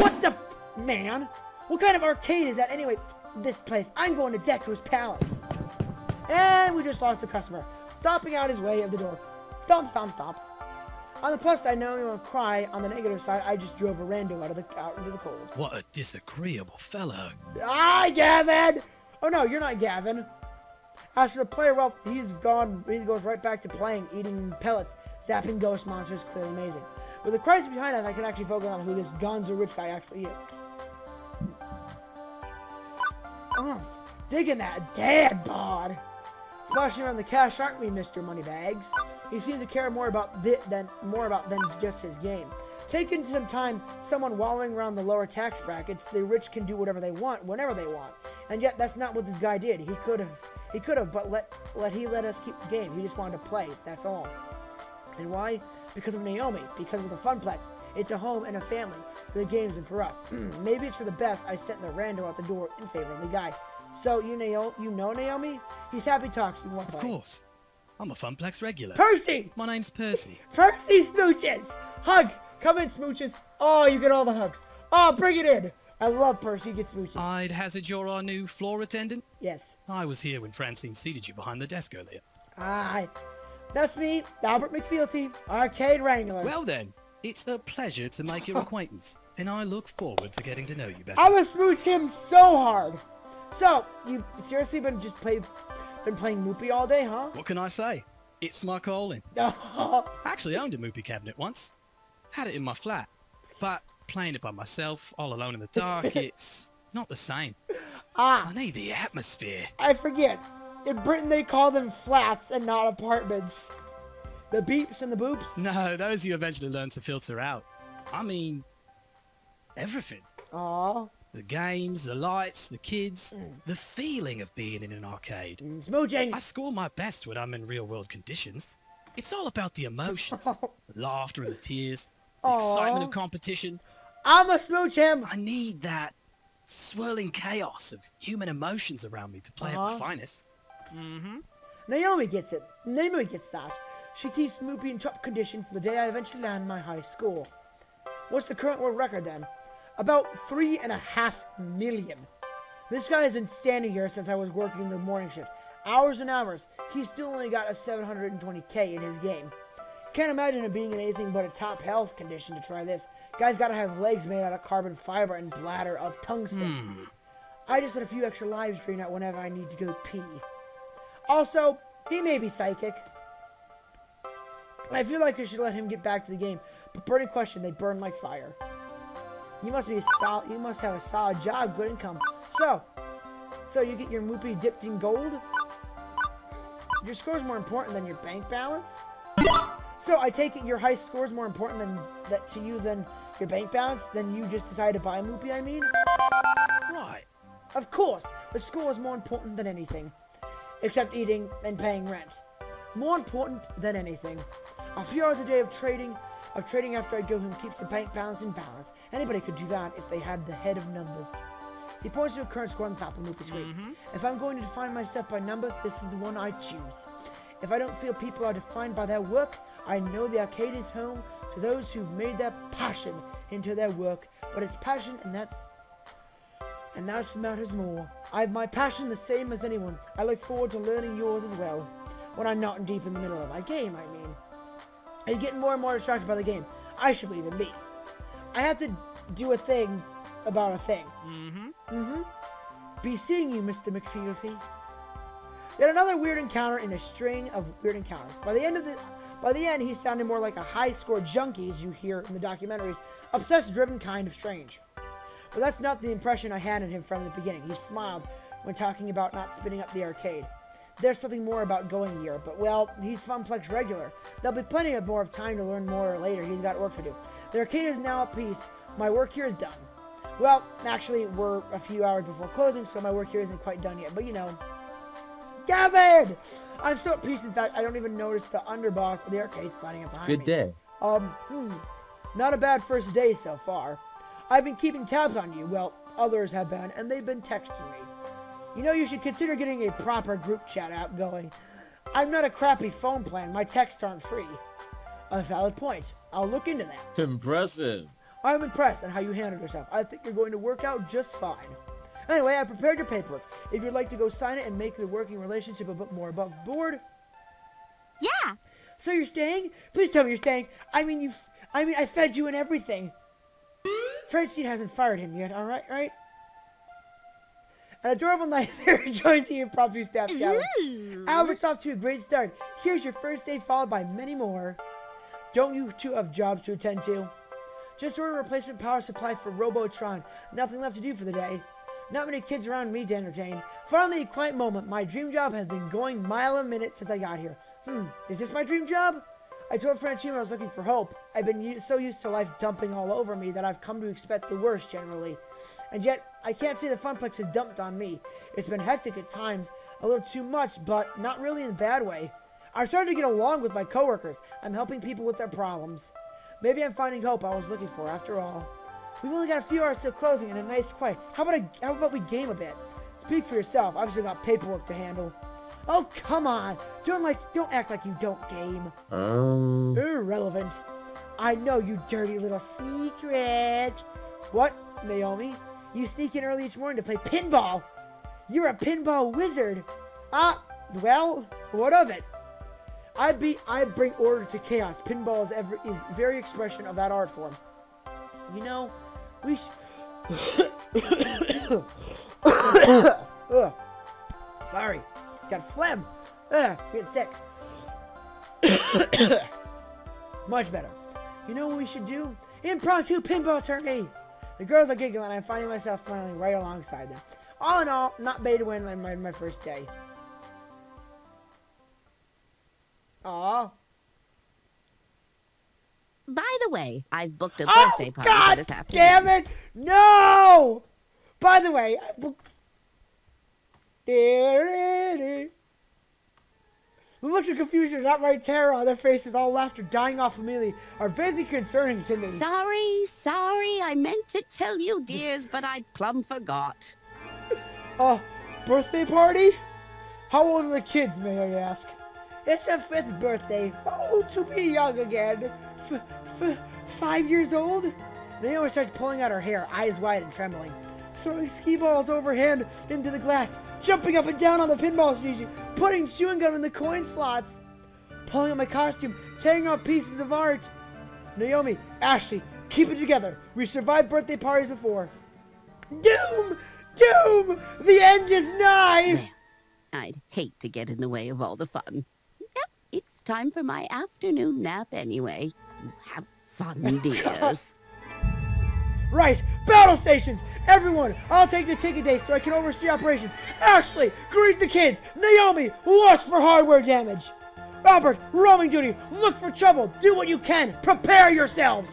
What the f, man? What kind of arcade is that anyway? This place. I'm going to Deku's palace. And we just lost the customer, stomping out his way of the door. Stomp, stomp, stomp. On the plus side, Naomi won't cry. On the negative side, I just drove a rando out into the cold. What a disagreeable fellow. Hi, Gavin! Oh no, you're not Gavin. As for the player, well, he's gone. He goes right back to playing, eating pellets, zapping ghost monsters. Clearly amazing. With the crisis behind us, I can actually focus on who this gonzo rich guy actually is. Oh, digging that dad bod. Splashing around the cash, aren't we, Mr. Moneybags? He seems to care more about than just his game. Taking some time, someone wallowing around the lower tax brackets, the rich can do whatever they want, whenever they want. And yet, that's not what this guy did. He could have, but let us keep the game. He just wanted to play. That's all. And why? Because of Naomi. Because of the Funplex. It's a home and a family. The games and for us. Maybe it's for the best. I sent the rando out the door in favor of the guy. So you know Naomi? He's happy talks. You want to play? Of course. I'm a Funplex regular. Percy. My name's Percy. Percy smooches. Hugs. Come in, smooches. Oh, you get all the hugs. Oh, bring it in. I love Percy. He gets smooches. I'd hazard you're our new floor attendant. Yes. I was here when Francine seated you behind the desk earlier. Aye. That's me, Albert McFeely, Arcade Wrangler. Well then, it's a pleasure to make your acquaintance, and I look forward to getting to know you better. I would smooch him so hard. So, you've seriously been playing Moopy all day, huh? What can I say? It's my calling. I actually owned a Moopy cabinet once. Had it in my flat, but playing it by myself, all alone in the dark, it's not the same. Ah. I need the atmosphere. I forget. In Britain, they call them flats and not apartments. The beeps and the boops? No, those you eventually learn to filter out. I mean, everything. Aww. The games, the lights, the kids, the feeling of being in an arcade. Smooching! I score my best when I'm in real-world conditions. It's all about the emotions, the laughter and the tears, the excitement of competition. I'm a smooch him! I need that swirling chaos of human emotions around me to play at my finest. Mm-hmm. Naomi gets it. Naomi gets that. She keeps Moopy in top condition for the day I eventually land my high score. What's the current world record then? About 3.5 million. This guy has been standing here since I was working the morning shift. Hours and hours. He's still only got a 720K in his game. Can't imagine him being in anything but a top health condition to try this. Guy's gotta have legs made out of carbon fiber and bladder of tungsten. I just had a few extra lives drained out whenever I need to go pee. Also, he may be psychic. I feel like I should let him get back to the game, but burning question, they burn like fire. You must have a solid job, good income. So you get your Moopy dipped in gold? Your score's more important than your bank balance? So I take it your high score's more important than that to you than your bank balance? Then you just decide to buy Moopy, I mean? Right. Of course, the score is more important than anything. Except eating and paying rent. More important than anything. A few hours a day of trading after I go home keeps the bank balance in balance. Anybody could do that if they had the head of numbers. He points to a current score on the top of Moopy's weight. If I'm going to define myself by numbers, this is the one I choose. If I don't feel people are defined by their work, I know the arcade is home to those who've made their passion into their work. But it's passion and that matters more. I have my passion the same as anyone. I look forward to learning yours as well. When I'm not deep in the middle of my game, I mean. I'm getting more and more distracted by the game. I should leave it be. I have to do a thing about a thing. Be seeing you, Mr. McFeely. Yet another weird encounter in a string of weird encounters. By the end, he sounded more like a high-score junkie, as you hear in the documentaries. Obsessed-driven kind of strange. But that's not the impression I had of him from the beginning. He smiled when talking about not spinning up the arcade. There's something more about going here, but well, he's Funplex regular. There'll be plenty of more time to learn more later. He's got work to do. The arcade is now at peace. My work here is done. Well, actually, we're a few hours before closing, so my work here isn't quite done yet, but you know. Gavin! I'm so at peace, in fact, I don't even notice the underboss of the arcade sliding up behind me. Good day. Not a bad first day so far. I've been keeping tabs on you. Well, others have been, and they've been texting me. You know, you should consider getting a proper group chat out going. I'm not a crappy phone plan. My texts aren't free. A valid point. I'll look into that. Impressive. I'm impressed on how you handled yourself. I think you're going to work out just fine. Anyway, I prepared your paperwork. If you'd like to go sign it and make the working relationship a bit more above board. Yeah. So you're staying? Please tell me you're staying. I mean, I fed you and everything. Francine hasn't fired him yet. All right, right? An adorable nightmare joins the impromptu staff gathering. Albert's off to a great start. Here's your first day, followed by many more. Don't you two have jobs to attend to? Just order a replacement power supply for Robotron. Nothing left to do for the day. Not many kids around me to entertain. Finally, a quiet moment. My dream job has been going mile a minute since I got here. Is this my dream job? I told Francine I was looking for hope. I've been so used to life dumping all over me that I've come to expect the worst generally. And yet, I can't say the Funplex has dumped on me. It's been hectic at times, a little too much, but not really in a bad way. I'm starting to get along with my coworkers. I'm helping people with their problems. Maybe I'm finding hope I was looking for after all. We've only got a few hours till closing and a nice quiet. How about we game a bit? Speak for yourself. I've still got paperwork to handle. Oh, come on. Don't act like you don't game. Irrelevant. I know, you dirty little secret. What, Naomi? You sneak in early each morning to play pinball. You're a pinball wizard. Well, what of it? I bring order to chaos. Pinball is very expression of that art form. You know, we Sorry. Got phlegm. Getting sick. Much better. You know what we should do? Impromptu pinball tourney. The girls are giggling, and I'm finding myself smiling right alongside them. All in all, not bad to win on my first day. Aw. By the way, I've booked a birthday party for this afternoon. Damn it! No! By the way, I booked... The looks of confusion, outright terror on their faces, all laughter dying off immediately, are vaguely concerning to me. Sorry, I meant to tell you, dears, but I plumb forgot. Birthday party? How old are the kids, may I ask? It's her 5th birthday. Oh, to be young again. 5 years old? Naomi starts pulling out her hair, eyes wide and trembling. Throwing ski balls overhand into the glass, jumping up and down on the pinball machine, putting chewing gum in the coin slots, pulling on my costume, tearing off pieces of art. Naomi, Ashley, keep it together. We survived birthday parties before. Doom! The end is nigh! Well, I'd hate to get in the way of all the fun. Yep, it's time for my afternoon nap anyway. You have fun, dears. Right, battle stations! Everyone, I'll take the ticket day so I can oversee operations. Ashley, greet the kids. Naomi, watch for hardware damage. Albert, roaming duty, look for trouble. Do what you can. Prepare yourselves.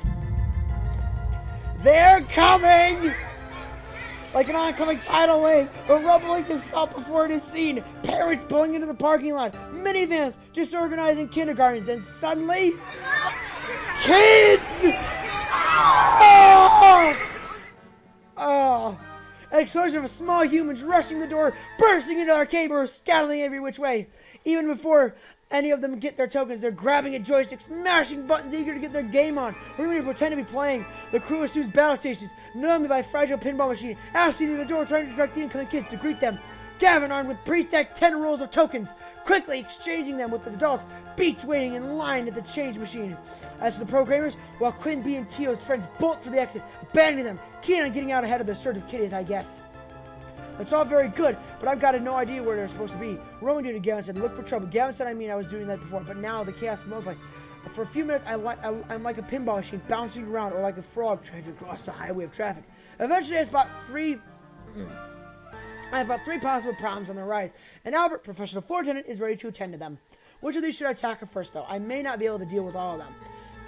They're coming! Like an oncoming tidal wave, a rubber lake is felt before it is seen. Parents pulling into the parking lot, minivans disorganizing kindergartens, and suddenly... Kids! Oh! An explosion of small humans rushing the door, bursting into our cable, scattering every which way. Even before any of them get their tokens, they're grabbing at joysticks, smashing buttons, eager to get their game on. We're going to pretend to be playing. The crew assumes battle stations, known by a fragile pinball machine. Ashley near the door, trying to direct the incoming kids to greet them. Gavin, armed with pre-stacked 10 rolls of tokens, quickly exchanging them with the adults, beach waiting in line at the change machine. As for the programmers, while Queen Bee and Tio's friends bolt for the exit, abandoning them, keen on getting out ahead of the surge of kiddies, I guess. That's all very good, but I've got no idea where they're supposed to be. Roman dude to Gavin said, look for trouble. Gavin said, I was doing that before, but now the chaos is multiplied. For a few minutes, I'm like a pinball machine bouncing around, or like a frog trying to cross the highway of traffic. Eventually, I have about 3 possible problems on the rise, and Albert, professional floor attendant, is ready to attend to them. Which of these should I tackle first, though? I may not be able to deal with all of them.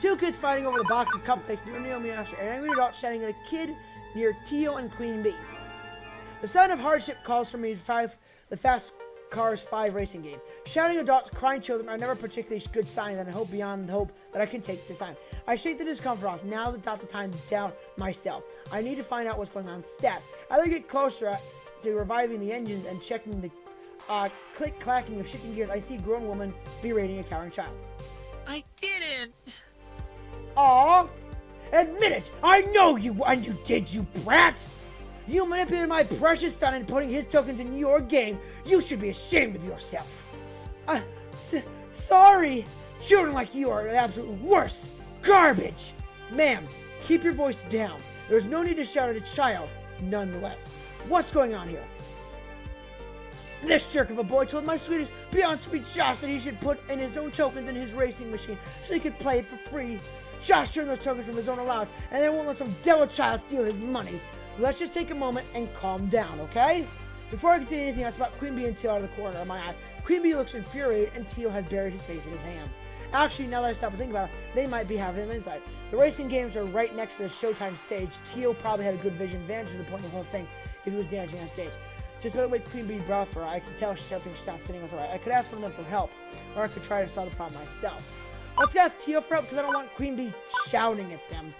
2 kids fighting over the box of cupcakes near Naomi and Ashley, and an angry adult shouting at a kid near Teo and Queen Bee. The sound of hardship calls for me to the Fast Cars 5 racing game. Shouting adults, crying children are never particularly good signs, and I hope beyond hope that I can take this on. I shake the discomfort off now that Dr. Time's down myself. I need to find out what's going on. Stat. As I get closer to reviving the engines and checking the click-clacking of shifting gears, I see a grown woman berating a cowering child. I didn't. Aw. Admit it! I know you, and you did, you brat! You manipulated my precious son and putting his tokens in your game. You should be ashamed of yourself. Sorry. Children like you are the absolute worst. Garbage. Ma'am, keep your voice down. There's no need to shout at a child, nonetheless. What's going on here? This jerk of a boy told my sweetest beyond sweet Josh that he should put in his own tokens in his racing machine so he could play it for free. Josh turned those tokens from his own allowance, and they won't let some devil child steal his money. Let's just take a moment and calm down, okay? Before I continue anything else about Queen Bee and Teal out of the corner of my eye, Queen Bee looks infuriated and Teal has buried his face in his hands. Actually, now that I stop and think about it, they might be having him inside. The racing games are right next to the Showtime stage. Teal probably had a good vision advantage to the point of the whole thing if he was dancing on stage. Just by the way Queen Bee brought for her, I can tell she's not sitting with her. I could ask one of them for help, or I could try to solve the problem myself. Let's ask Teal for help because I don't want Queen Bee shouting at them.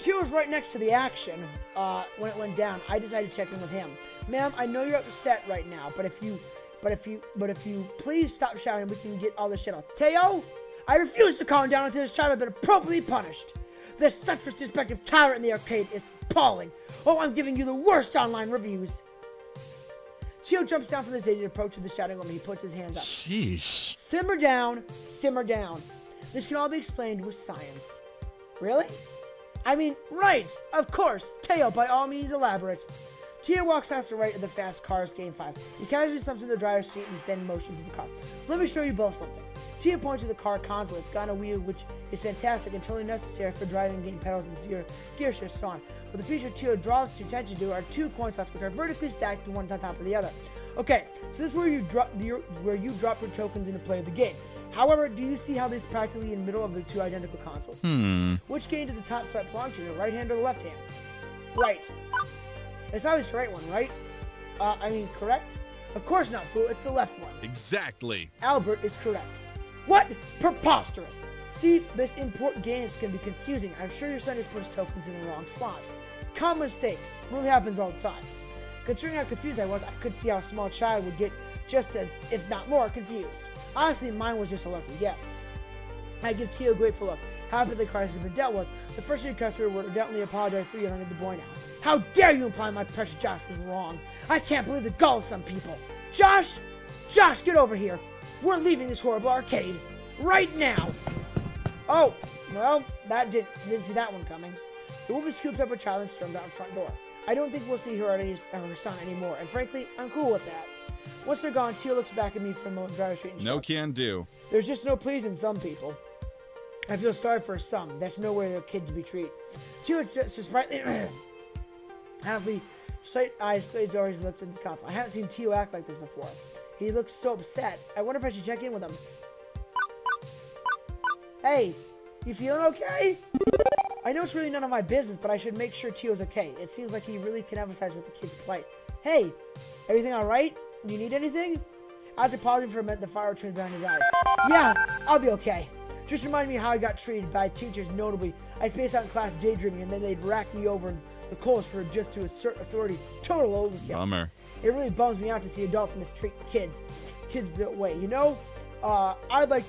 Teal was right next to the action when it went down. I decided to check in with him. Ma'am, I know you're upset right now, but if you please stop shouting, we can get all this shit off. Teo, I refuse to calm down until this child has been appropriately punished. This such disrespectful tyrant in the arcade is appalling. Oh, I'm giving you the worst online reviews. Teal jumps down from the stage and approaches the shouting woman. He puts his hands up. Jeez. Simmer down, simmer down. This can all be explained with science. Really? I mean, right, of course. Teo, by all means, elaborate. Teal walks past the right of the Fast Cars Game 5. He catches something in the driver's seat and then motions to the car. Let me show you both something. Teal points to the car console. It's got a wheel, which is fantastic and totally necessary for driving game pedals and gear shifts on. But the feature Teal draws attention to are two coin slots, which are vertically stacked one on top of the other. Okay, so this is where you drop your tokens into play of the game. However, do you see how this is practically in the middle of the two identical consoles? Which game does the top slot belong to, the right hand or the left hand? Right. It's obviously the right one, right? Correct? Of course not, fool. It's the left one. Exactly. Albert is correct. What? Preposterous. See, this import games can be confusing. I'm sure your son just puts tokens in the wrong spot. Common mistake. Really happens all the time. Considering how confused I was, I could see how a small child would get just as, if not more, confused. Honestly, mine was just a lucky guess. I give Teal a grateful look. Half of the cars have been dealt with. The first year customer would definitely apologize for you under the boy now. How dare you imply my precious Josh was wrong? I can't believe the gall of some people. Josh! Josh, get over here. We're leaving this horrible arcade. Right now. Oh, well, that didn't see that one coming. The woman scoops up her child and storms out the front door. I don't think we'll see her or her son anymore, and frankly, I'm cool with that. Once they're gone, Teal looks back at me from the driver's seat and shouts. No can do. There's just no pleasing some people. I feel sorry for some. That's no way their kid to be treated. Teal just sprightly happily sight eyes glazed over his lips in the console. I haven't seen Teal act like this before. He looks so upset. I wonder if I should check in with him. Hey, you feeling okay? I know it's really none of my business, but I should make sure Teal's okay. It seems like he really can emphasize with the kid's plight. Hey, everything alright? Do you need anything? After pausing for a minute, the fire turns around his eyes. Yeah, I'll be okay. Just remind me how I got treated by teachers, notably. I spaced out in class daydreaming, and then they'd rack me over the coals for just to assert authority. Total overkill. Bummer. It really bums me out to see adults mistreat kids. Kids that way, you know? I like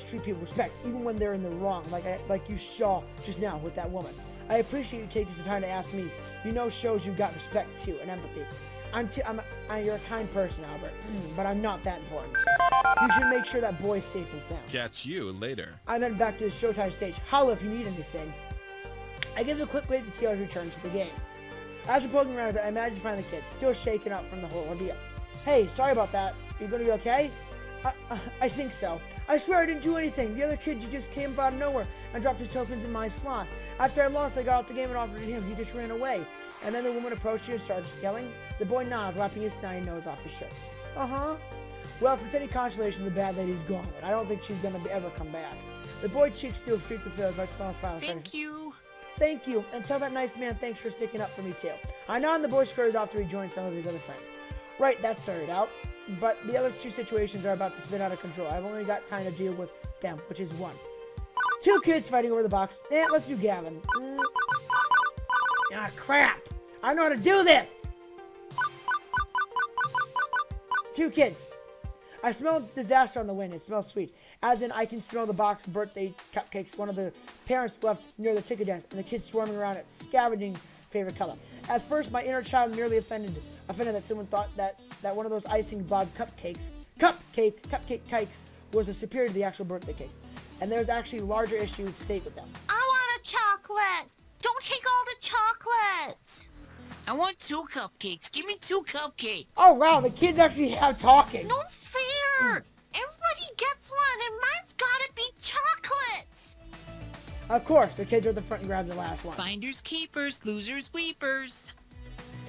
to treat people with respect, even when they're in the wrong, like you saw just now with that woman. I appreciate you taking some time to ask me. You know shows you've got respect, too, and empathy. You're a kind person, Albert, but I'm not that important. You should make sure that boy's safe and sound. Catch you later. I'm headed back to the Showtime stage. Holla if you need anything. I give a quick wave to Teal's return to the game. After poking around, I managed to find the kid, still shaken up from the whole ordeal. Hey, sorry about that. You gonna be okay? I think so. I swear I didn't do anything. The other kid just came out of nowhere and dropped his tokens in my slot. After I lost, I got out the game and offered it to him. He just ran away. And then the woman approached you and started yelling. The boy nods, wiping his snotty nose off his shirt. Uh-huh. Well, if it's any consolation, the bad lady's gone, and I don't think she's gonna ever come back. The boy's cheeks still streak with feelings like small flowers. Thank you. Thank you. And tell that nice man thanks for sticking up for me, too. I nod, and the boy scurries off to rejoin some of his other friends. Right, that started out. But the other two situations are about to spin out of control. I've only got time to deal with them, which is one. Two kids fighting over the box. Eh, let's do Gavin. Ah, crap! I know how to do this! Two kids. I smell disaster on the wind. It smells sweet. As in, I can smell the box of birthday cupcakes one of the parents left near the ticket desk, and the kids swarming around it, scavenging favorite color. At first, my inner child merely offended that someone thought that one of those icing bob cupcakes was superior to the actual birthday cake. And there's actually a larger issue to state with them. I want a chocolate! Don't take all the chocolate! I want two cupcakes. Give me two cupcakes. Oh, wow, the kids actually have talking. No fair! Everybody gets one, and mine's gotta be chocolate! Of course, the kids are at the front and grab the last one. Finders keepers, losers weepers.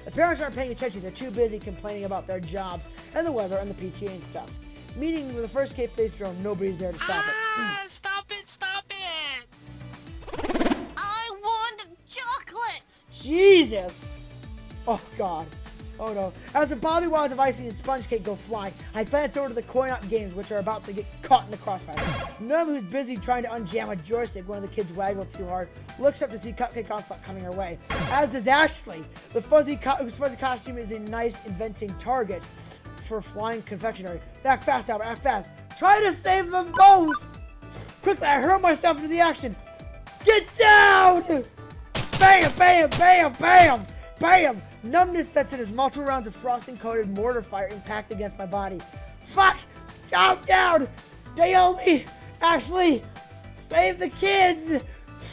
The parents aren't paying attention. They're too busy complaining about their jobs and the weather and the PTA and stuff. Meeting with the first cave face drone, nobody's there to stop it. Ah, stop it! I want chocolate! Jesus! Oh, God. Oh, no. As the Bobby Wilds of icing and sponge cake go flying, I glance over to the coin-op games, which are about to get caught in the crossfire. None who's busy trying to unjam a joystick when one of the kids waggled too hard looks up to see Cupcake Onslaught coming her way, as is Ashley, whose fuzzy costume is a nice, inventing target for flying confectionery. Act fast, Albert, act fast. Try to save them both! Quickly, I hurl myself into the action. Get down! Bam, bam, bam, bam! Bam! Numbness sets in as multiple rounds of frosting-coated mortar fire impact against my body. Fuck! Jump down! Naomi! Ashley! Save the kids!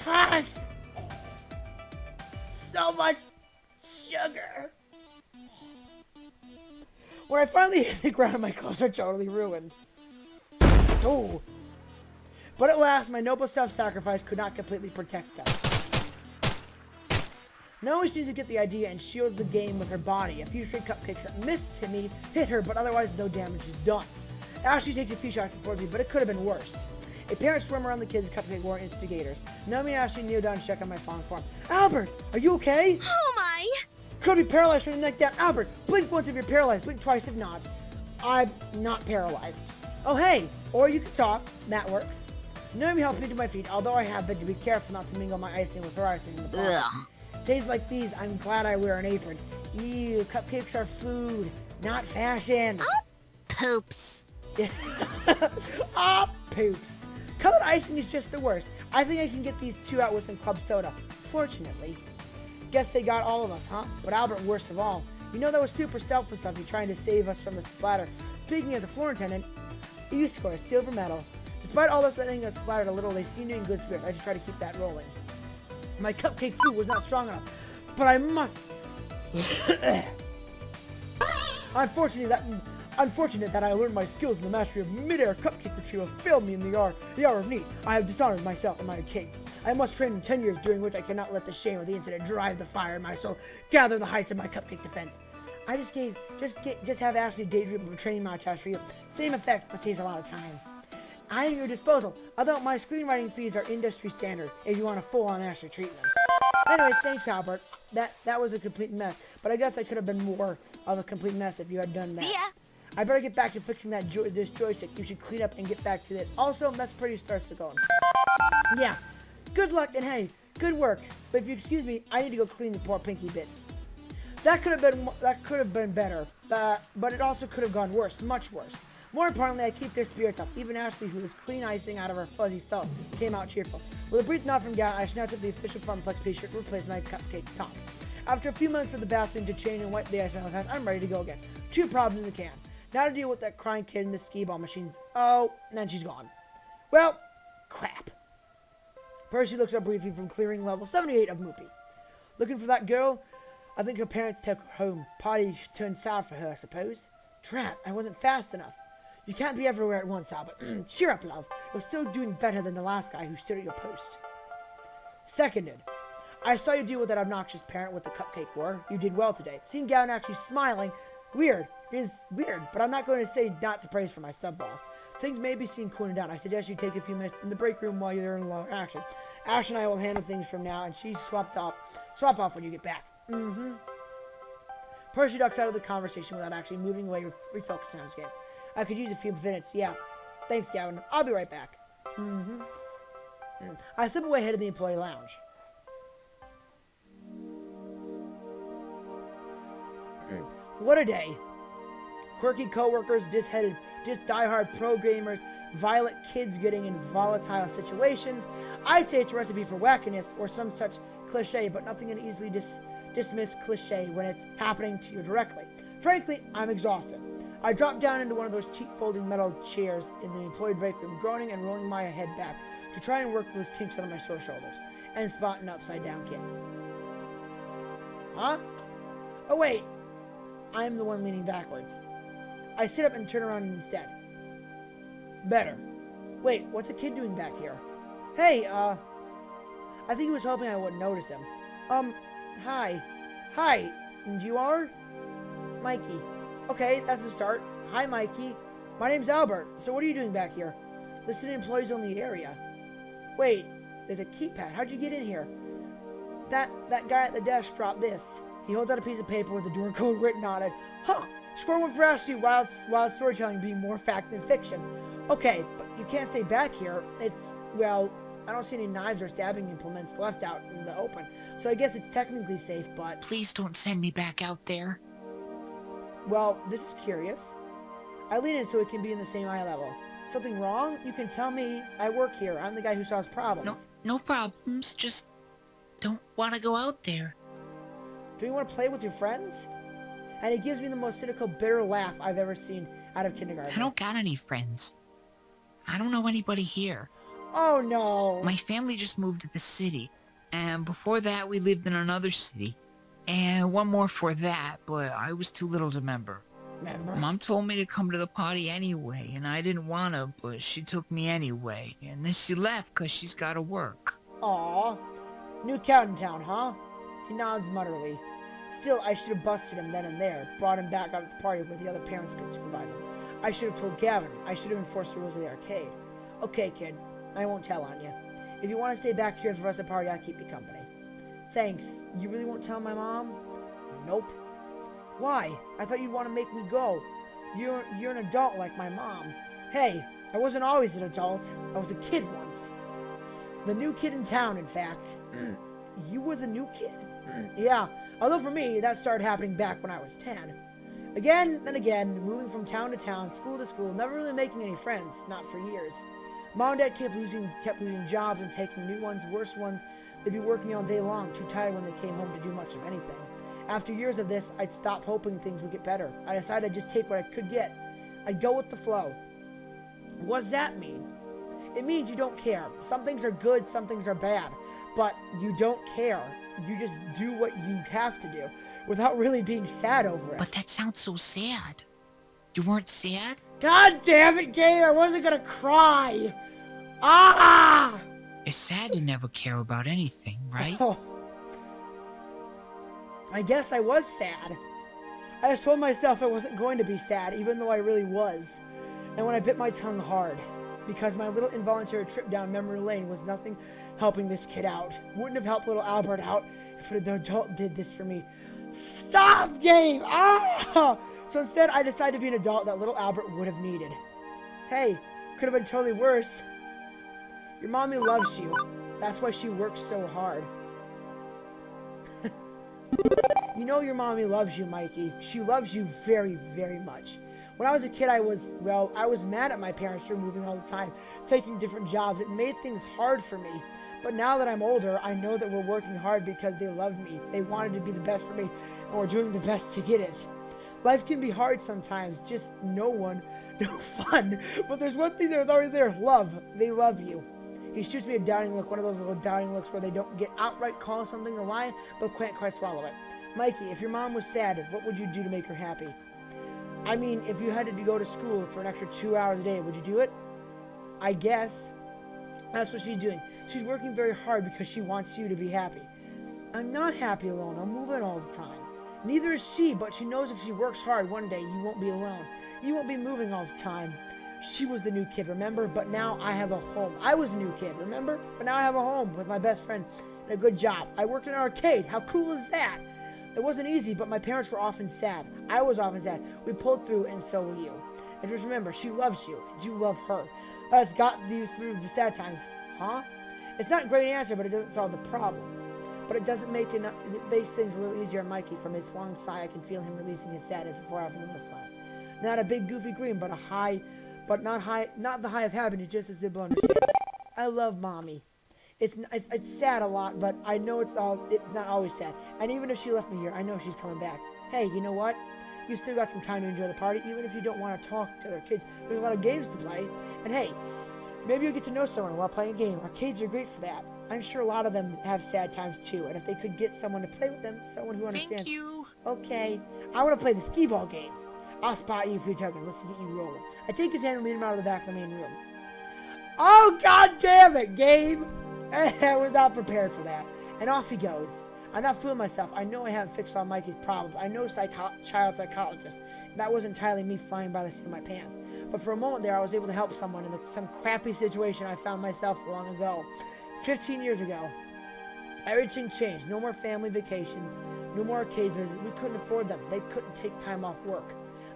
Fuck! So much sugar! When I finally hit the ground, my clothes are totally ruined. Oh! But at last, my noble self-sacrifice could not completely protect them. Naomi seems to get the idea and shields the game with her body. A few straight cupcakes that missed me hit her, but otherwise no damage is done. Ashley takes a few shots before me, but it could have been worse. A parent swarm around the kids' cupcake war instigators. Naomi and Ashley kneel down and check on my fallen form. Albert, are you okay? Oh my! Could be paralyzed from the neck down. Albert, blink once if you're paralyzed. Blink twice if not. I'm not paralyzed. Oh hey, or you can talk. That works. Naomi helps me to my feet, although I have been to be careful not to mingle my icing with her icing in the box. Days like these, I'm glad I wear an apron. Ew, cupcakes are food, not fashion. Oh, poops. Oh, poops. Colored icing is just the worst. I think I can get these two out with some club soda, fortunately. Guess they got all of us, huh? But Albert, worst of all. You know that was super selfless of you trying to save us from the splatter. Speaking as a floor attendant, you score a silver medal. Despite all this letting us splattered a little, they seem to be in good spirits. I should try to keep that rolling. My cupcake food was not strong enough, but I must. Unfortunate that I learned my skills in the mastery of mid-air cupcake retrieval failed me in the hour of need. I have dishonored myself and my cake. I must train in 10 years, during which I cannot let the shame of the incident drive the fire in my soul, gather the heights of my cupcake defense. I just have Ashley daydream of training montage for you. Same effect, but saves a lot of time. I am at your disposal, although my screenwriting fees are industry standard if you want a full-on Ashley treatment. Anyway, thanks, Albert. That was a complete mess, but I guess I could have been more of a complete mess if you had done that. Yeah. I better get back to fixing that this joystick. You should clean up and get back to it. Also, that's pretty starts to going. Yeah. Good luck, and hey, good work. But if you excuse me, I need to go clean the poor Pinky bit. That could have been better, but it also could have gone worse, much worse. More importantly, I keep their spirits up. Even Ashley, who was clean icing out of her fuzzy felt, came out cheerful. With a brief nod from Gavin, I snatched up the official Funplex t-shirt and replaced my cupcake top. After a few minutes for the bathroom to change and wipe the ice out of my hands, I'm ready to go again. Two problems in the can. Now to deal with that crying kid in the skee-ball machines. Oh, and then she's gone. Well, crap. Percy looks up briefly from clearing level 78 of Moopy. Looking for that girl? I think her parents took her home. Potty turned sour for her, I suppose. Drat, I wasn't fast enough. You can't be everywhere at once, Albert. Cheer up, love. You're still doing better than the last guy who stood at your post. Seconded. I saw you deal with that obnoxious parent with the cupcake war. You did well today. Seeing Gavin actually smiling. Weird. It is weird, but I'm not going to say not to praise for my sub-boss. Things may be seen cooling down. I suggest you take a few minutes in the break room while you're in long action. Ash and I will handle things from now, and she swap off when you get back. Mm-hmm. Percy ducks out of the conversation without actually moving away with refocusing on his game. I could use a few minutes, yeah. Thanks, Gavin. I'll be right back. Mm-hmm. I slip away, head to the employee lounge. What a day. Quirky co-workers, diehard pro gamers, violent kids getting in volatile situations. I'd say it's a recipe for wackiness or some such cliche, but nothing can easily dismiss cliche when it's happening to you directly. Frankly, I'm exhausted. I dropped down into one of those cheap folding metal chairs in the employee break room, groaning and rolling my head back to try and work those kinks out of my sore shoulders and spot an upside down kid. Huh? Oh wait, I'm the one leaning backwards. I sit up and turn around instead. Better. Wait, what's a kid doing back here? Hey, I think he was hoping I wouldn't notice him. Hi. Hi, and you are? Mikey. Okay, that's a start. Hi, Mikey. My name's Albert. So what are you doing back here? This is an employees-only area. Wait, there's a keypad. How'd you get in here? That guy at the desk dropped this. He holds out a piece of paper with the door code written on it. Huh! Score one for Ashley, wild storytelling being more fact than fiction. Okay, but you can't stay back here. It's, well, I don't see any knives or stabbing implements left out in the open. So I guess it's technically safe, but... Please don't send me back out there. Well, this is curious. I lean in so it can be in the same eye level. Something wrong? You can tell me. I work here. I'm the guy who solves problems. No problems. Just don't want to go out there. Do you want to play with your friends? And it gives me the most cynical, bitter laugh I've ever seen out of kindergarten. I don't got any friends. I don't know anybody here. Oh, no. My family just moved to the city. And before that, we lived in another city. And one more for that, but I was too little to remember. Mom told me to come to the party anyway, and I didn't want to, but she took me anyway. And then she left because she's got to work. Aw. New cat in town, huh? He nods mutterly. Still, I should have busted him then and there, brought him back out at the party where the other parents could supervise him. I should have told Gavin. I should have enforced the rules of the arcade. Okay, kid. I won't tell on you. If you want to stay back here for the rest of the party, I'll keep you company. Thanks. You really won't tell my mom? Nope. Why? I thought you'd want to make me go. You're an adult like my mom. Hey, I wasn't always an adult. I was a kid once. The new kid in town, in fact. You were the new kid? Yeah. Although for me, that started happening back when I was 10. Again and again, moving from town to town, school to school, never really making any friends, not for years. Mom and Dad kept losing jobs and taking new ones, worse ones. They'd be working all day long, too tired when they came home to do much of anything. After years of this, I'd stop hoping things would get better. I decided I'd just take what I could get. I'd go with the flow. What does that mean? It means you don't care. Some things are good, some things are bad. But you don't care. You just do what you have to do without really being sad over it. But that sounds so sad. You weren't sad? God damn it, Gabe! I wasn't gonna cry! Ah! It's sad to never care about anything, right? Oh. I guess I was sad. I just told myself I wasn't going to be sad, even though I really was. And when I bit my tongue hard, because my little involuntary trip down memory lane was nothing helping this kid out. Wouldn't have helped little Albert out if an adult did this for me. Stop, Gabe! Ah! So instead, I decided to be an adult that little Albert would have needed. Hey, could have been totally worse. Your mommy loves you. That's why she works so hard. You know your mommy loves you, Mikey. She loves you very, very much. When I was a kid, I was mad at my parents for moving all the time, taking different jobs. It made things hard for me. But now that I'm older, I know that we're working hard because they loved me. They wanted to be the best for me, and we're doing the best to get it. Life can be hard sometimes, just no fun. But there's one thing that's already there, love. They love you. He shoots me a doubting look, one of those little doubting looks where they don't get outright call something a lie, but can't quite swallow it. Mikey, if your mom was sad, what would you do to make her happy? I mean, if you had to go to school for an extra 2 hours a day, would you do it? I guess. That's what she's doing. She's working very hard because she wants you to be happy. I'm not happy alone. I'm moving all the time. Neither is she, but she knows if she works hard one day, you won't be alone. You won't be moving all the time. She was the new kid, remember? But now I have a home. I was the new kid, remember? But now I have a home with my best friend and a good job. I worked in an arcade. How cool is that? It wasn't easy, but my parents were often sad. I was often sad. We pulled through, and so were you. And just remember, she loves you, and you love her. That's got you through the sad times, huh? It's not a great answer, but it doesn't solve the problem. But it doesn't make enough, it makes things a little easier on Mikey. From his long sigh, I can feel him releasing his sadness before offering another slap. Not a big goofy grin, but a high, but not high, not the high of happiness, just as simple understanding. I love mommy. It's sad a lot, but I know it's not always sad. And even if she left me here, I know she's coming back. Hey, you know what? You still got some time to enjoy the party, even if you don't want to talk to their kids. There's a lot of games to play, and hey, maybe you'll get to know someone while playing a game. Arcades are great for that. I'm sure a lot of them have sad times too, and if they could get someone to play with them, someone who understands. Thank you. Okay, I want to play the skee-ball games. I'll spot you if you're talking. Let's get you rolling. I take his hand and lead him out of the back of the main room. Oh, god damn it, Gabe! I was not prepared for that. And off he goes. I'm not fooling myself. I know I haven't fixed all Mikey's problems. I know child psychologist. And that was entirely me flying by the seat of my pants. But for a moment there, I was able to help someone in some crappy situation I found myself long ago. 15 years ago. Everything changed. No more family vacations. No more arcade visits. We couldn't afford them. They couldn't take time off work.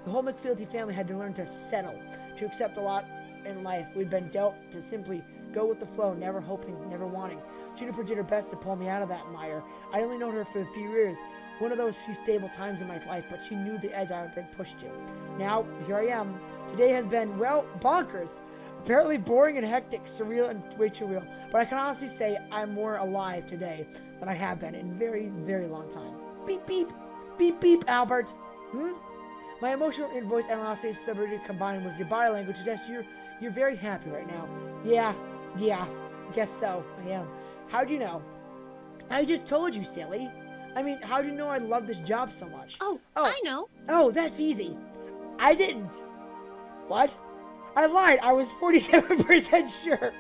The whole McFeely family had to learn to settle, to accept a lot in life. We'd been dealt to simply go with the flow, never hoping, never wanting. Juniper did her best to pull me out of that mire. I only known her for a few years, one of those few stable times in my life, but she knew the edge I had been pushed to. Now, here I am. Today has been, well, bonkers. Apparently boring and hectic, surreal and way too real. But I can honestly say I'm more alive today than I have been in a very, very long time. Beep, beep. Beep, beep, Albert. Hmm? My emotional voice and honestly subverted combined with your body language suggests you're very happy right now. Yeah, I guess so, I am. How do you know? I just told you, silly. I mean, how do you know I love this job so much? Oh, I know. Oh, that's easy. I didn't. What? I lied. I was 47% sure.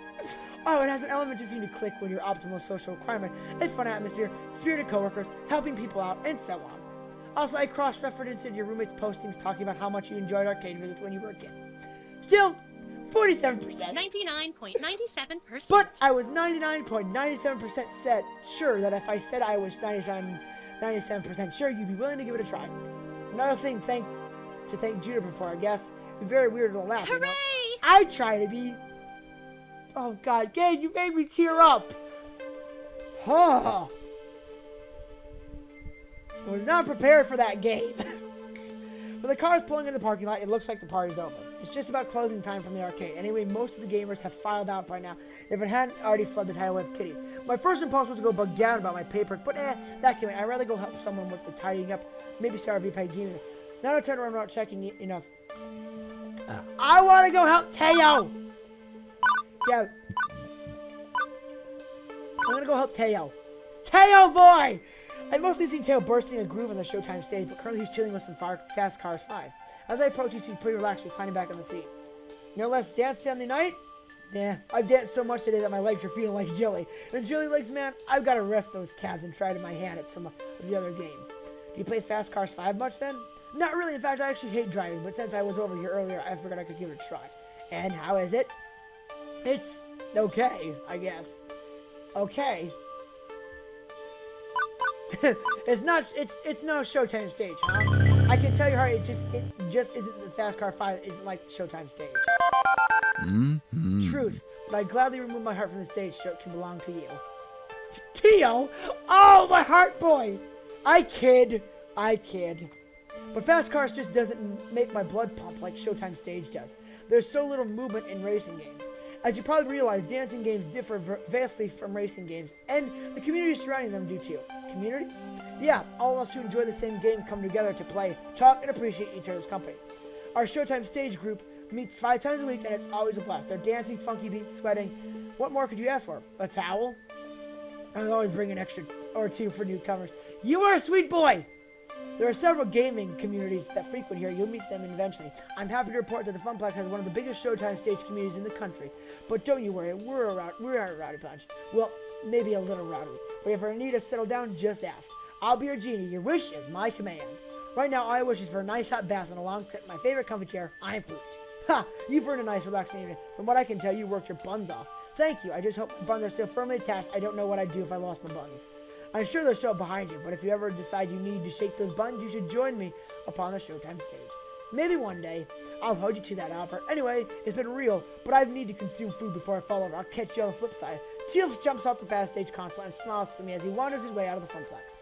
Oh, it has an element you seem to click with your optimal social requirement, a fun atmosphere, spirited coworkers, helping people out, and so on. Also, I cross-referenced your roommate's postings talking about how much you enjoyed arcade visits when you were a kid. Still, 47%. 99.97%. But I was 99.97% sure that if I said I was 97% sure, you'd be willing to give it a try. Another thing to thank Juniper for, I guess. It'd be very weird to laugh. Hooray! You know? I try to be. Oh God, Gabe, you made me tear up. Huh. I was not prepared for that game. When the car is pulling into the parking lot, it looks like the party's over. It's just about closing time from the arcade. Anyway, most of the gamers have filed out by now, if it hadn't already flooded the highway with kitties. My first impulse was to go bug down about my paper, but that came in. I'd rather go help someone with the tidying up, maybe start a VP gamer. Now I turn around without checking enough. I want to go help Teo! Yeah. I'm going to go help Teo. Teo boy! I've mostly seen Teo bursting a groove on the Showtime stage, but currently he's chilling with some Fast Cars 5. As I approach, he seems pretty relaxed, reclining back on the seat. No less dance Sunday night? Nah, I've danced so much today that my legs are feeling like jelly. And jelly legs, man, I've got to rest those calves and try to my hand at some of the other games. Do you play Fast Cars 5 much then? Not really, in fact, I actually hate driving, but since I was over here earlier, I figured I could give it a try. And how is it? It's okay, I guess. Okay. It's no Showtime Stage, huh? I can tell you how it just isn't the Fast Car 5 isn't like the Showtime Stage. Mm-hmm. Truth, but I gladly remove my heart from the stage so it can belong to you. Teo? Oh, my heart boy! I kid. But Fast Cars just doesn't make my blood pump like Showtime Stage does. There's so little movement in racing games. As you probably realize, dancing games differ vastly from racing games, and the communities surrounding them do too. Communities? Yeah, all of us who enjoy the same game come together to play, talk, and appreciate each other's company. Our Showtime Stage group meets 5 times a week, and it's always a blast. They're dancing, funky beats, sweating. What more could you ask for? A towel? I always bring an extra or two for newcomers. You are a sweet boy! There are several gaming communities that frequent here. You'll meet them eventually. I'm happy to report that the Funplex has one of the biggest Showtime Stage communities in the country. But don't you worry, we're a rowdy bunch. Well, maybe a little rowdy. But if you need to settle down, just ask. I'll be your genie. Your wish is my command. Right now, all I wish is for a nice hot bath and a long trip. My favorite comfy chair. I'm pooped. Ha! You've earned a nice relaxing evening. From what I can tell, you worked your buns off. Thank you. I just hope my buns are still firmly attached. I don't know what I'd do if I lost my buns. I'm sure they'll show up behind you, but if you ever decide you need to shake those buns, you should join me upon the Showtime Stage. Maybe one day. I'll hold you to that, Albert. Anyway, it's been real, but I need to consume food before I fall over. I'll catch you on the flip side. Shields jumps off the fast stage console and smiles to me as he wanders his way out of the Funplex.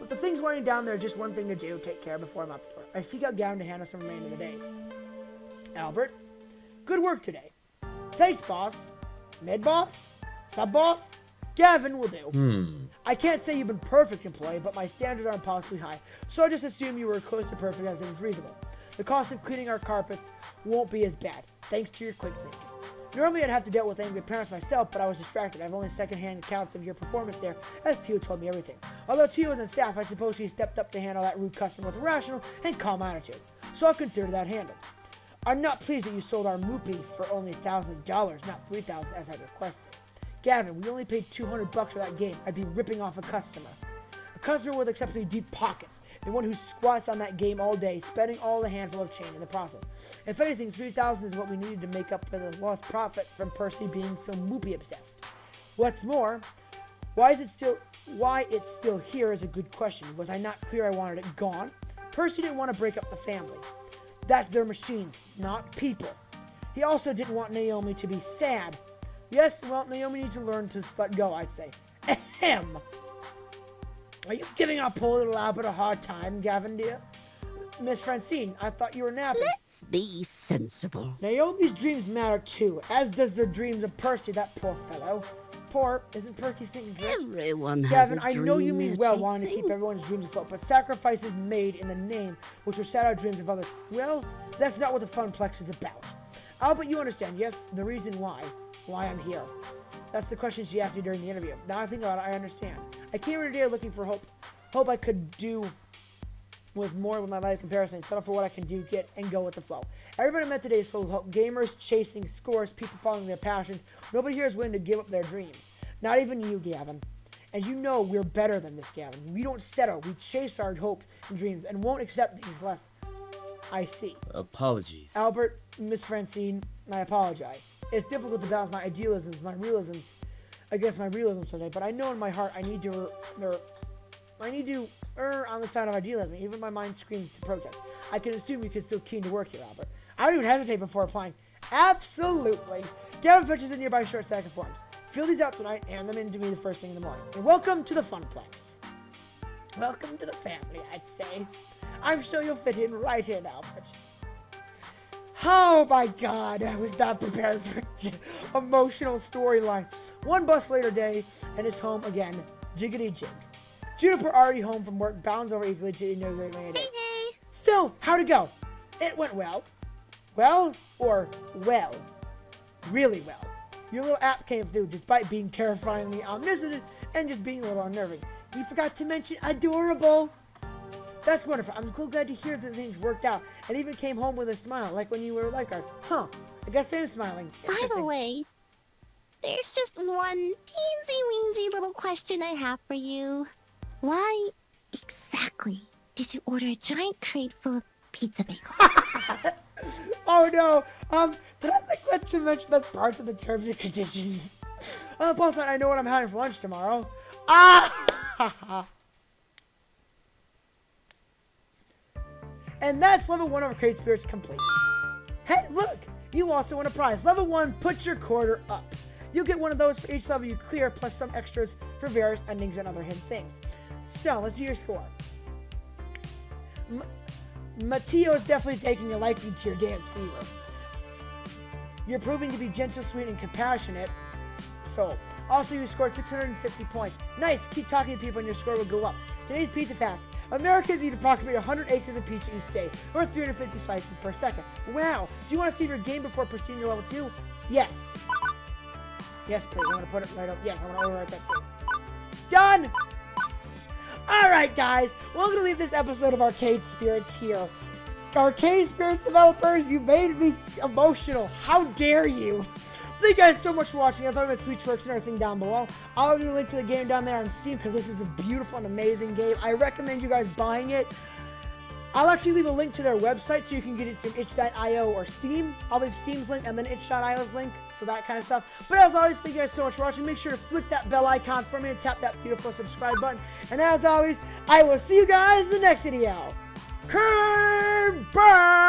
With the things weighing down, there's just one thing to do, take care before I'm out the door. I seek out Gavin to handle some remainder of the day. Albert, good work today. Thanks, boss. Mid-boss? Sub-boss? Gavin will do. I can't say you've been perfect employee, but my standards are impossibly high, so I just assume you were close to perfect as it is reasonable. The cost of cleaning our carpets won't be as bad, thanks to your quick thinking. Normally I'd have to deal with angry parents myself, but I was distracted. I have only second-hand accounts of your performance there, as Tio told me everything. Although Tio was on staff, I suppose he stepped up to handle that rude customer with a rational and calm attitude, so I'll consider that handled. I'm not pleased that you sold our Moopy for only $1,000, not $3,000 as I requested. Gavin, we only paid $200 for that game. I'd be ripping off a customer. A customer with exceptionally deep pockets. The one who squats on that game all day, spending all the handful of change in the process. If anything, $3,000 is what we needed to make up for the lost profit from Percy being so Moopy obsessed. What's more, why it's still here is a good question. Was I not clear I wanted it gone? Percy didn't want to break up the family. That's their machines, not people. He also didn't want Naomi to be sad. Yes, well, Naomi needs to learn to let go, I'd say. Ahem! Are you giving our poor little Albert a hard time, Gavin, dear? Miss Francine, I thought you were napping. Let's be sensible. Naomi's dreams matter too, as does the dreams of Percy, that poor fellow. Poor, isn't Percy's thinking rich? Everyone has Gavin, a dream, I know you mean well wanting to keep everyone's dreams afloat, but sacrifices made in the name which will shatter dreams of others. Well, that's not what the Funplex is about. Albert, you understand, yes, the reason why I'm here. That's the question she asked me during the interview. Now I think about it, I understand. I came here today looking for hope. Hope I could do with more with my life comparison. Settle for what I can do, get, and go with the flow. Everybody I met today is full of hope. Gamers chasing scores, people following their passions. Nobody here is willing to give up their dreams. Not even you, Gavin. And you know we're better than this, Gavin. We don't settle. We chase our hopes and dreams and won't accept these less. I see. Apologies. Albert, Miss Francine, I apologize. It's difficult to balance my idealisms, my realisms, against my realism today. But I know in my heart I need to, err on the side of idealism. Even my mind screams to protest. I can assume you could still keen to work here, Albert. I don't even hesitate before applying. Absolutely. Gavin fetches a nearby short stack of forms. Fill these out tonight and hand them in to me the first thing in the morning. And welcome to the Funplex. Welcome to the family, I'd say. I'm sure you'll fit in right in, Albert. Oh my God, I was not prepared for emotional storyline. One bus later day, and it's home again. Jiggity jig. Juniper, already home from work, bounds over eagerly to no great man. Hey. So, how'd it go? It went well. Well, or well. Really well. Your little app came through despite being terrifyingly omniscient and just being a little unnerving. You forgot to mention adorable. That's wonderful. I'm so glad to hear that things worked out and even came home with a smile, like when you were like, huh, I guess I am smiling. By the way, there's just one teensy-weensy little question I have for you. Why exactly did you order a giant crate full of pizza bagels? Oh no, did I neglect to mention that's parts of the terms and conditions? On the plus side, I know what I'm having for lunch tomorrow. Ah! And that's level 1 of Arcade Spirits complete. Hey, look! You also won a prize. Level 1, put your quarter up. You'll get one of those for each level you clear, plus some extras for various endings and other hidden things. So, let's do your score. Mateo is definitely taking a liking to your dance fever. You're proving to be gentle, sweet, and compassionate soul. Also, you scored 650 points. Nice! Keep talking to people and your score will go up. Today's pizza fact. Americans eat approximately 100 acres of peach each day, or 350 slices per second. Wow! Do you want to save your game before pursuing your level 2? Yes. Yes, please. I'm going to put it right up. Yes, I'm going to overwrite that save. Done! Alright, guys. Well, I'm going to leave this episode of Arcade Spirits here. Arcade Spirits developers, you made me emotional. How dare you! Thank you guys so much for watching. I'll leave the Twitch works and everything down below. I'll leave a link to the game down there on Steam because this is a beautiful and amazing game. I recommend you guys buying it. I'll actually leave a link to their website so you can get it from itch.io or Steam. I'll leave Steam's link and then itch.io's link, so that kind of stuff. But as always, thank you guys so much for watching. Make sure to flick that bell icon for me and tap that beautiful subscribe button. And as always, I will see you guys in the next video. Curb burn!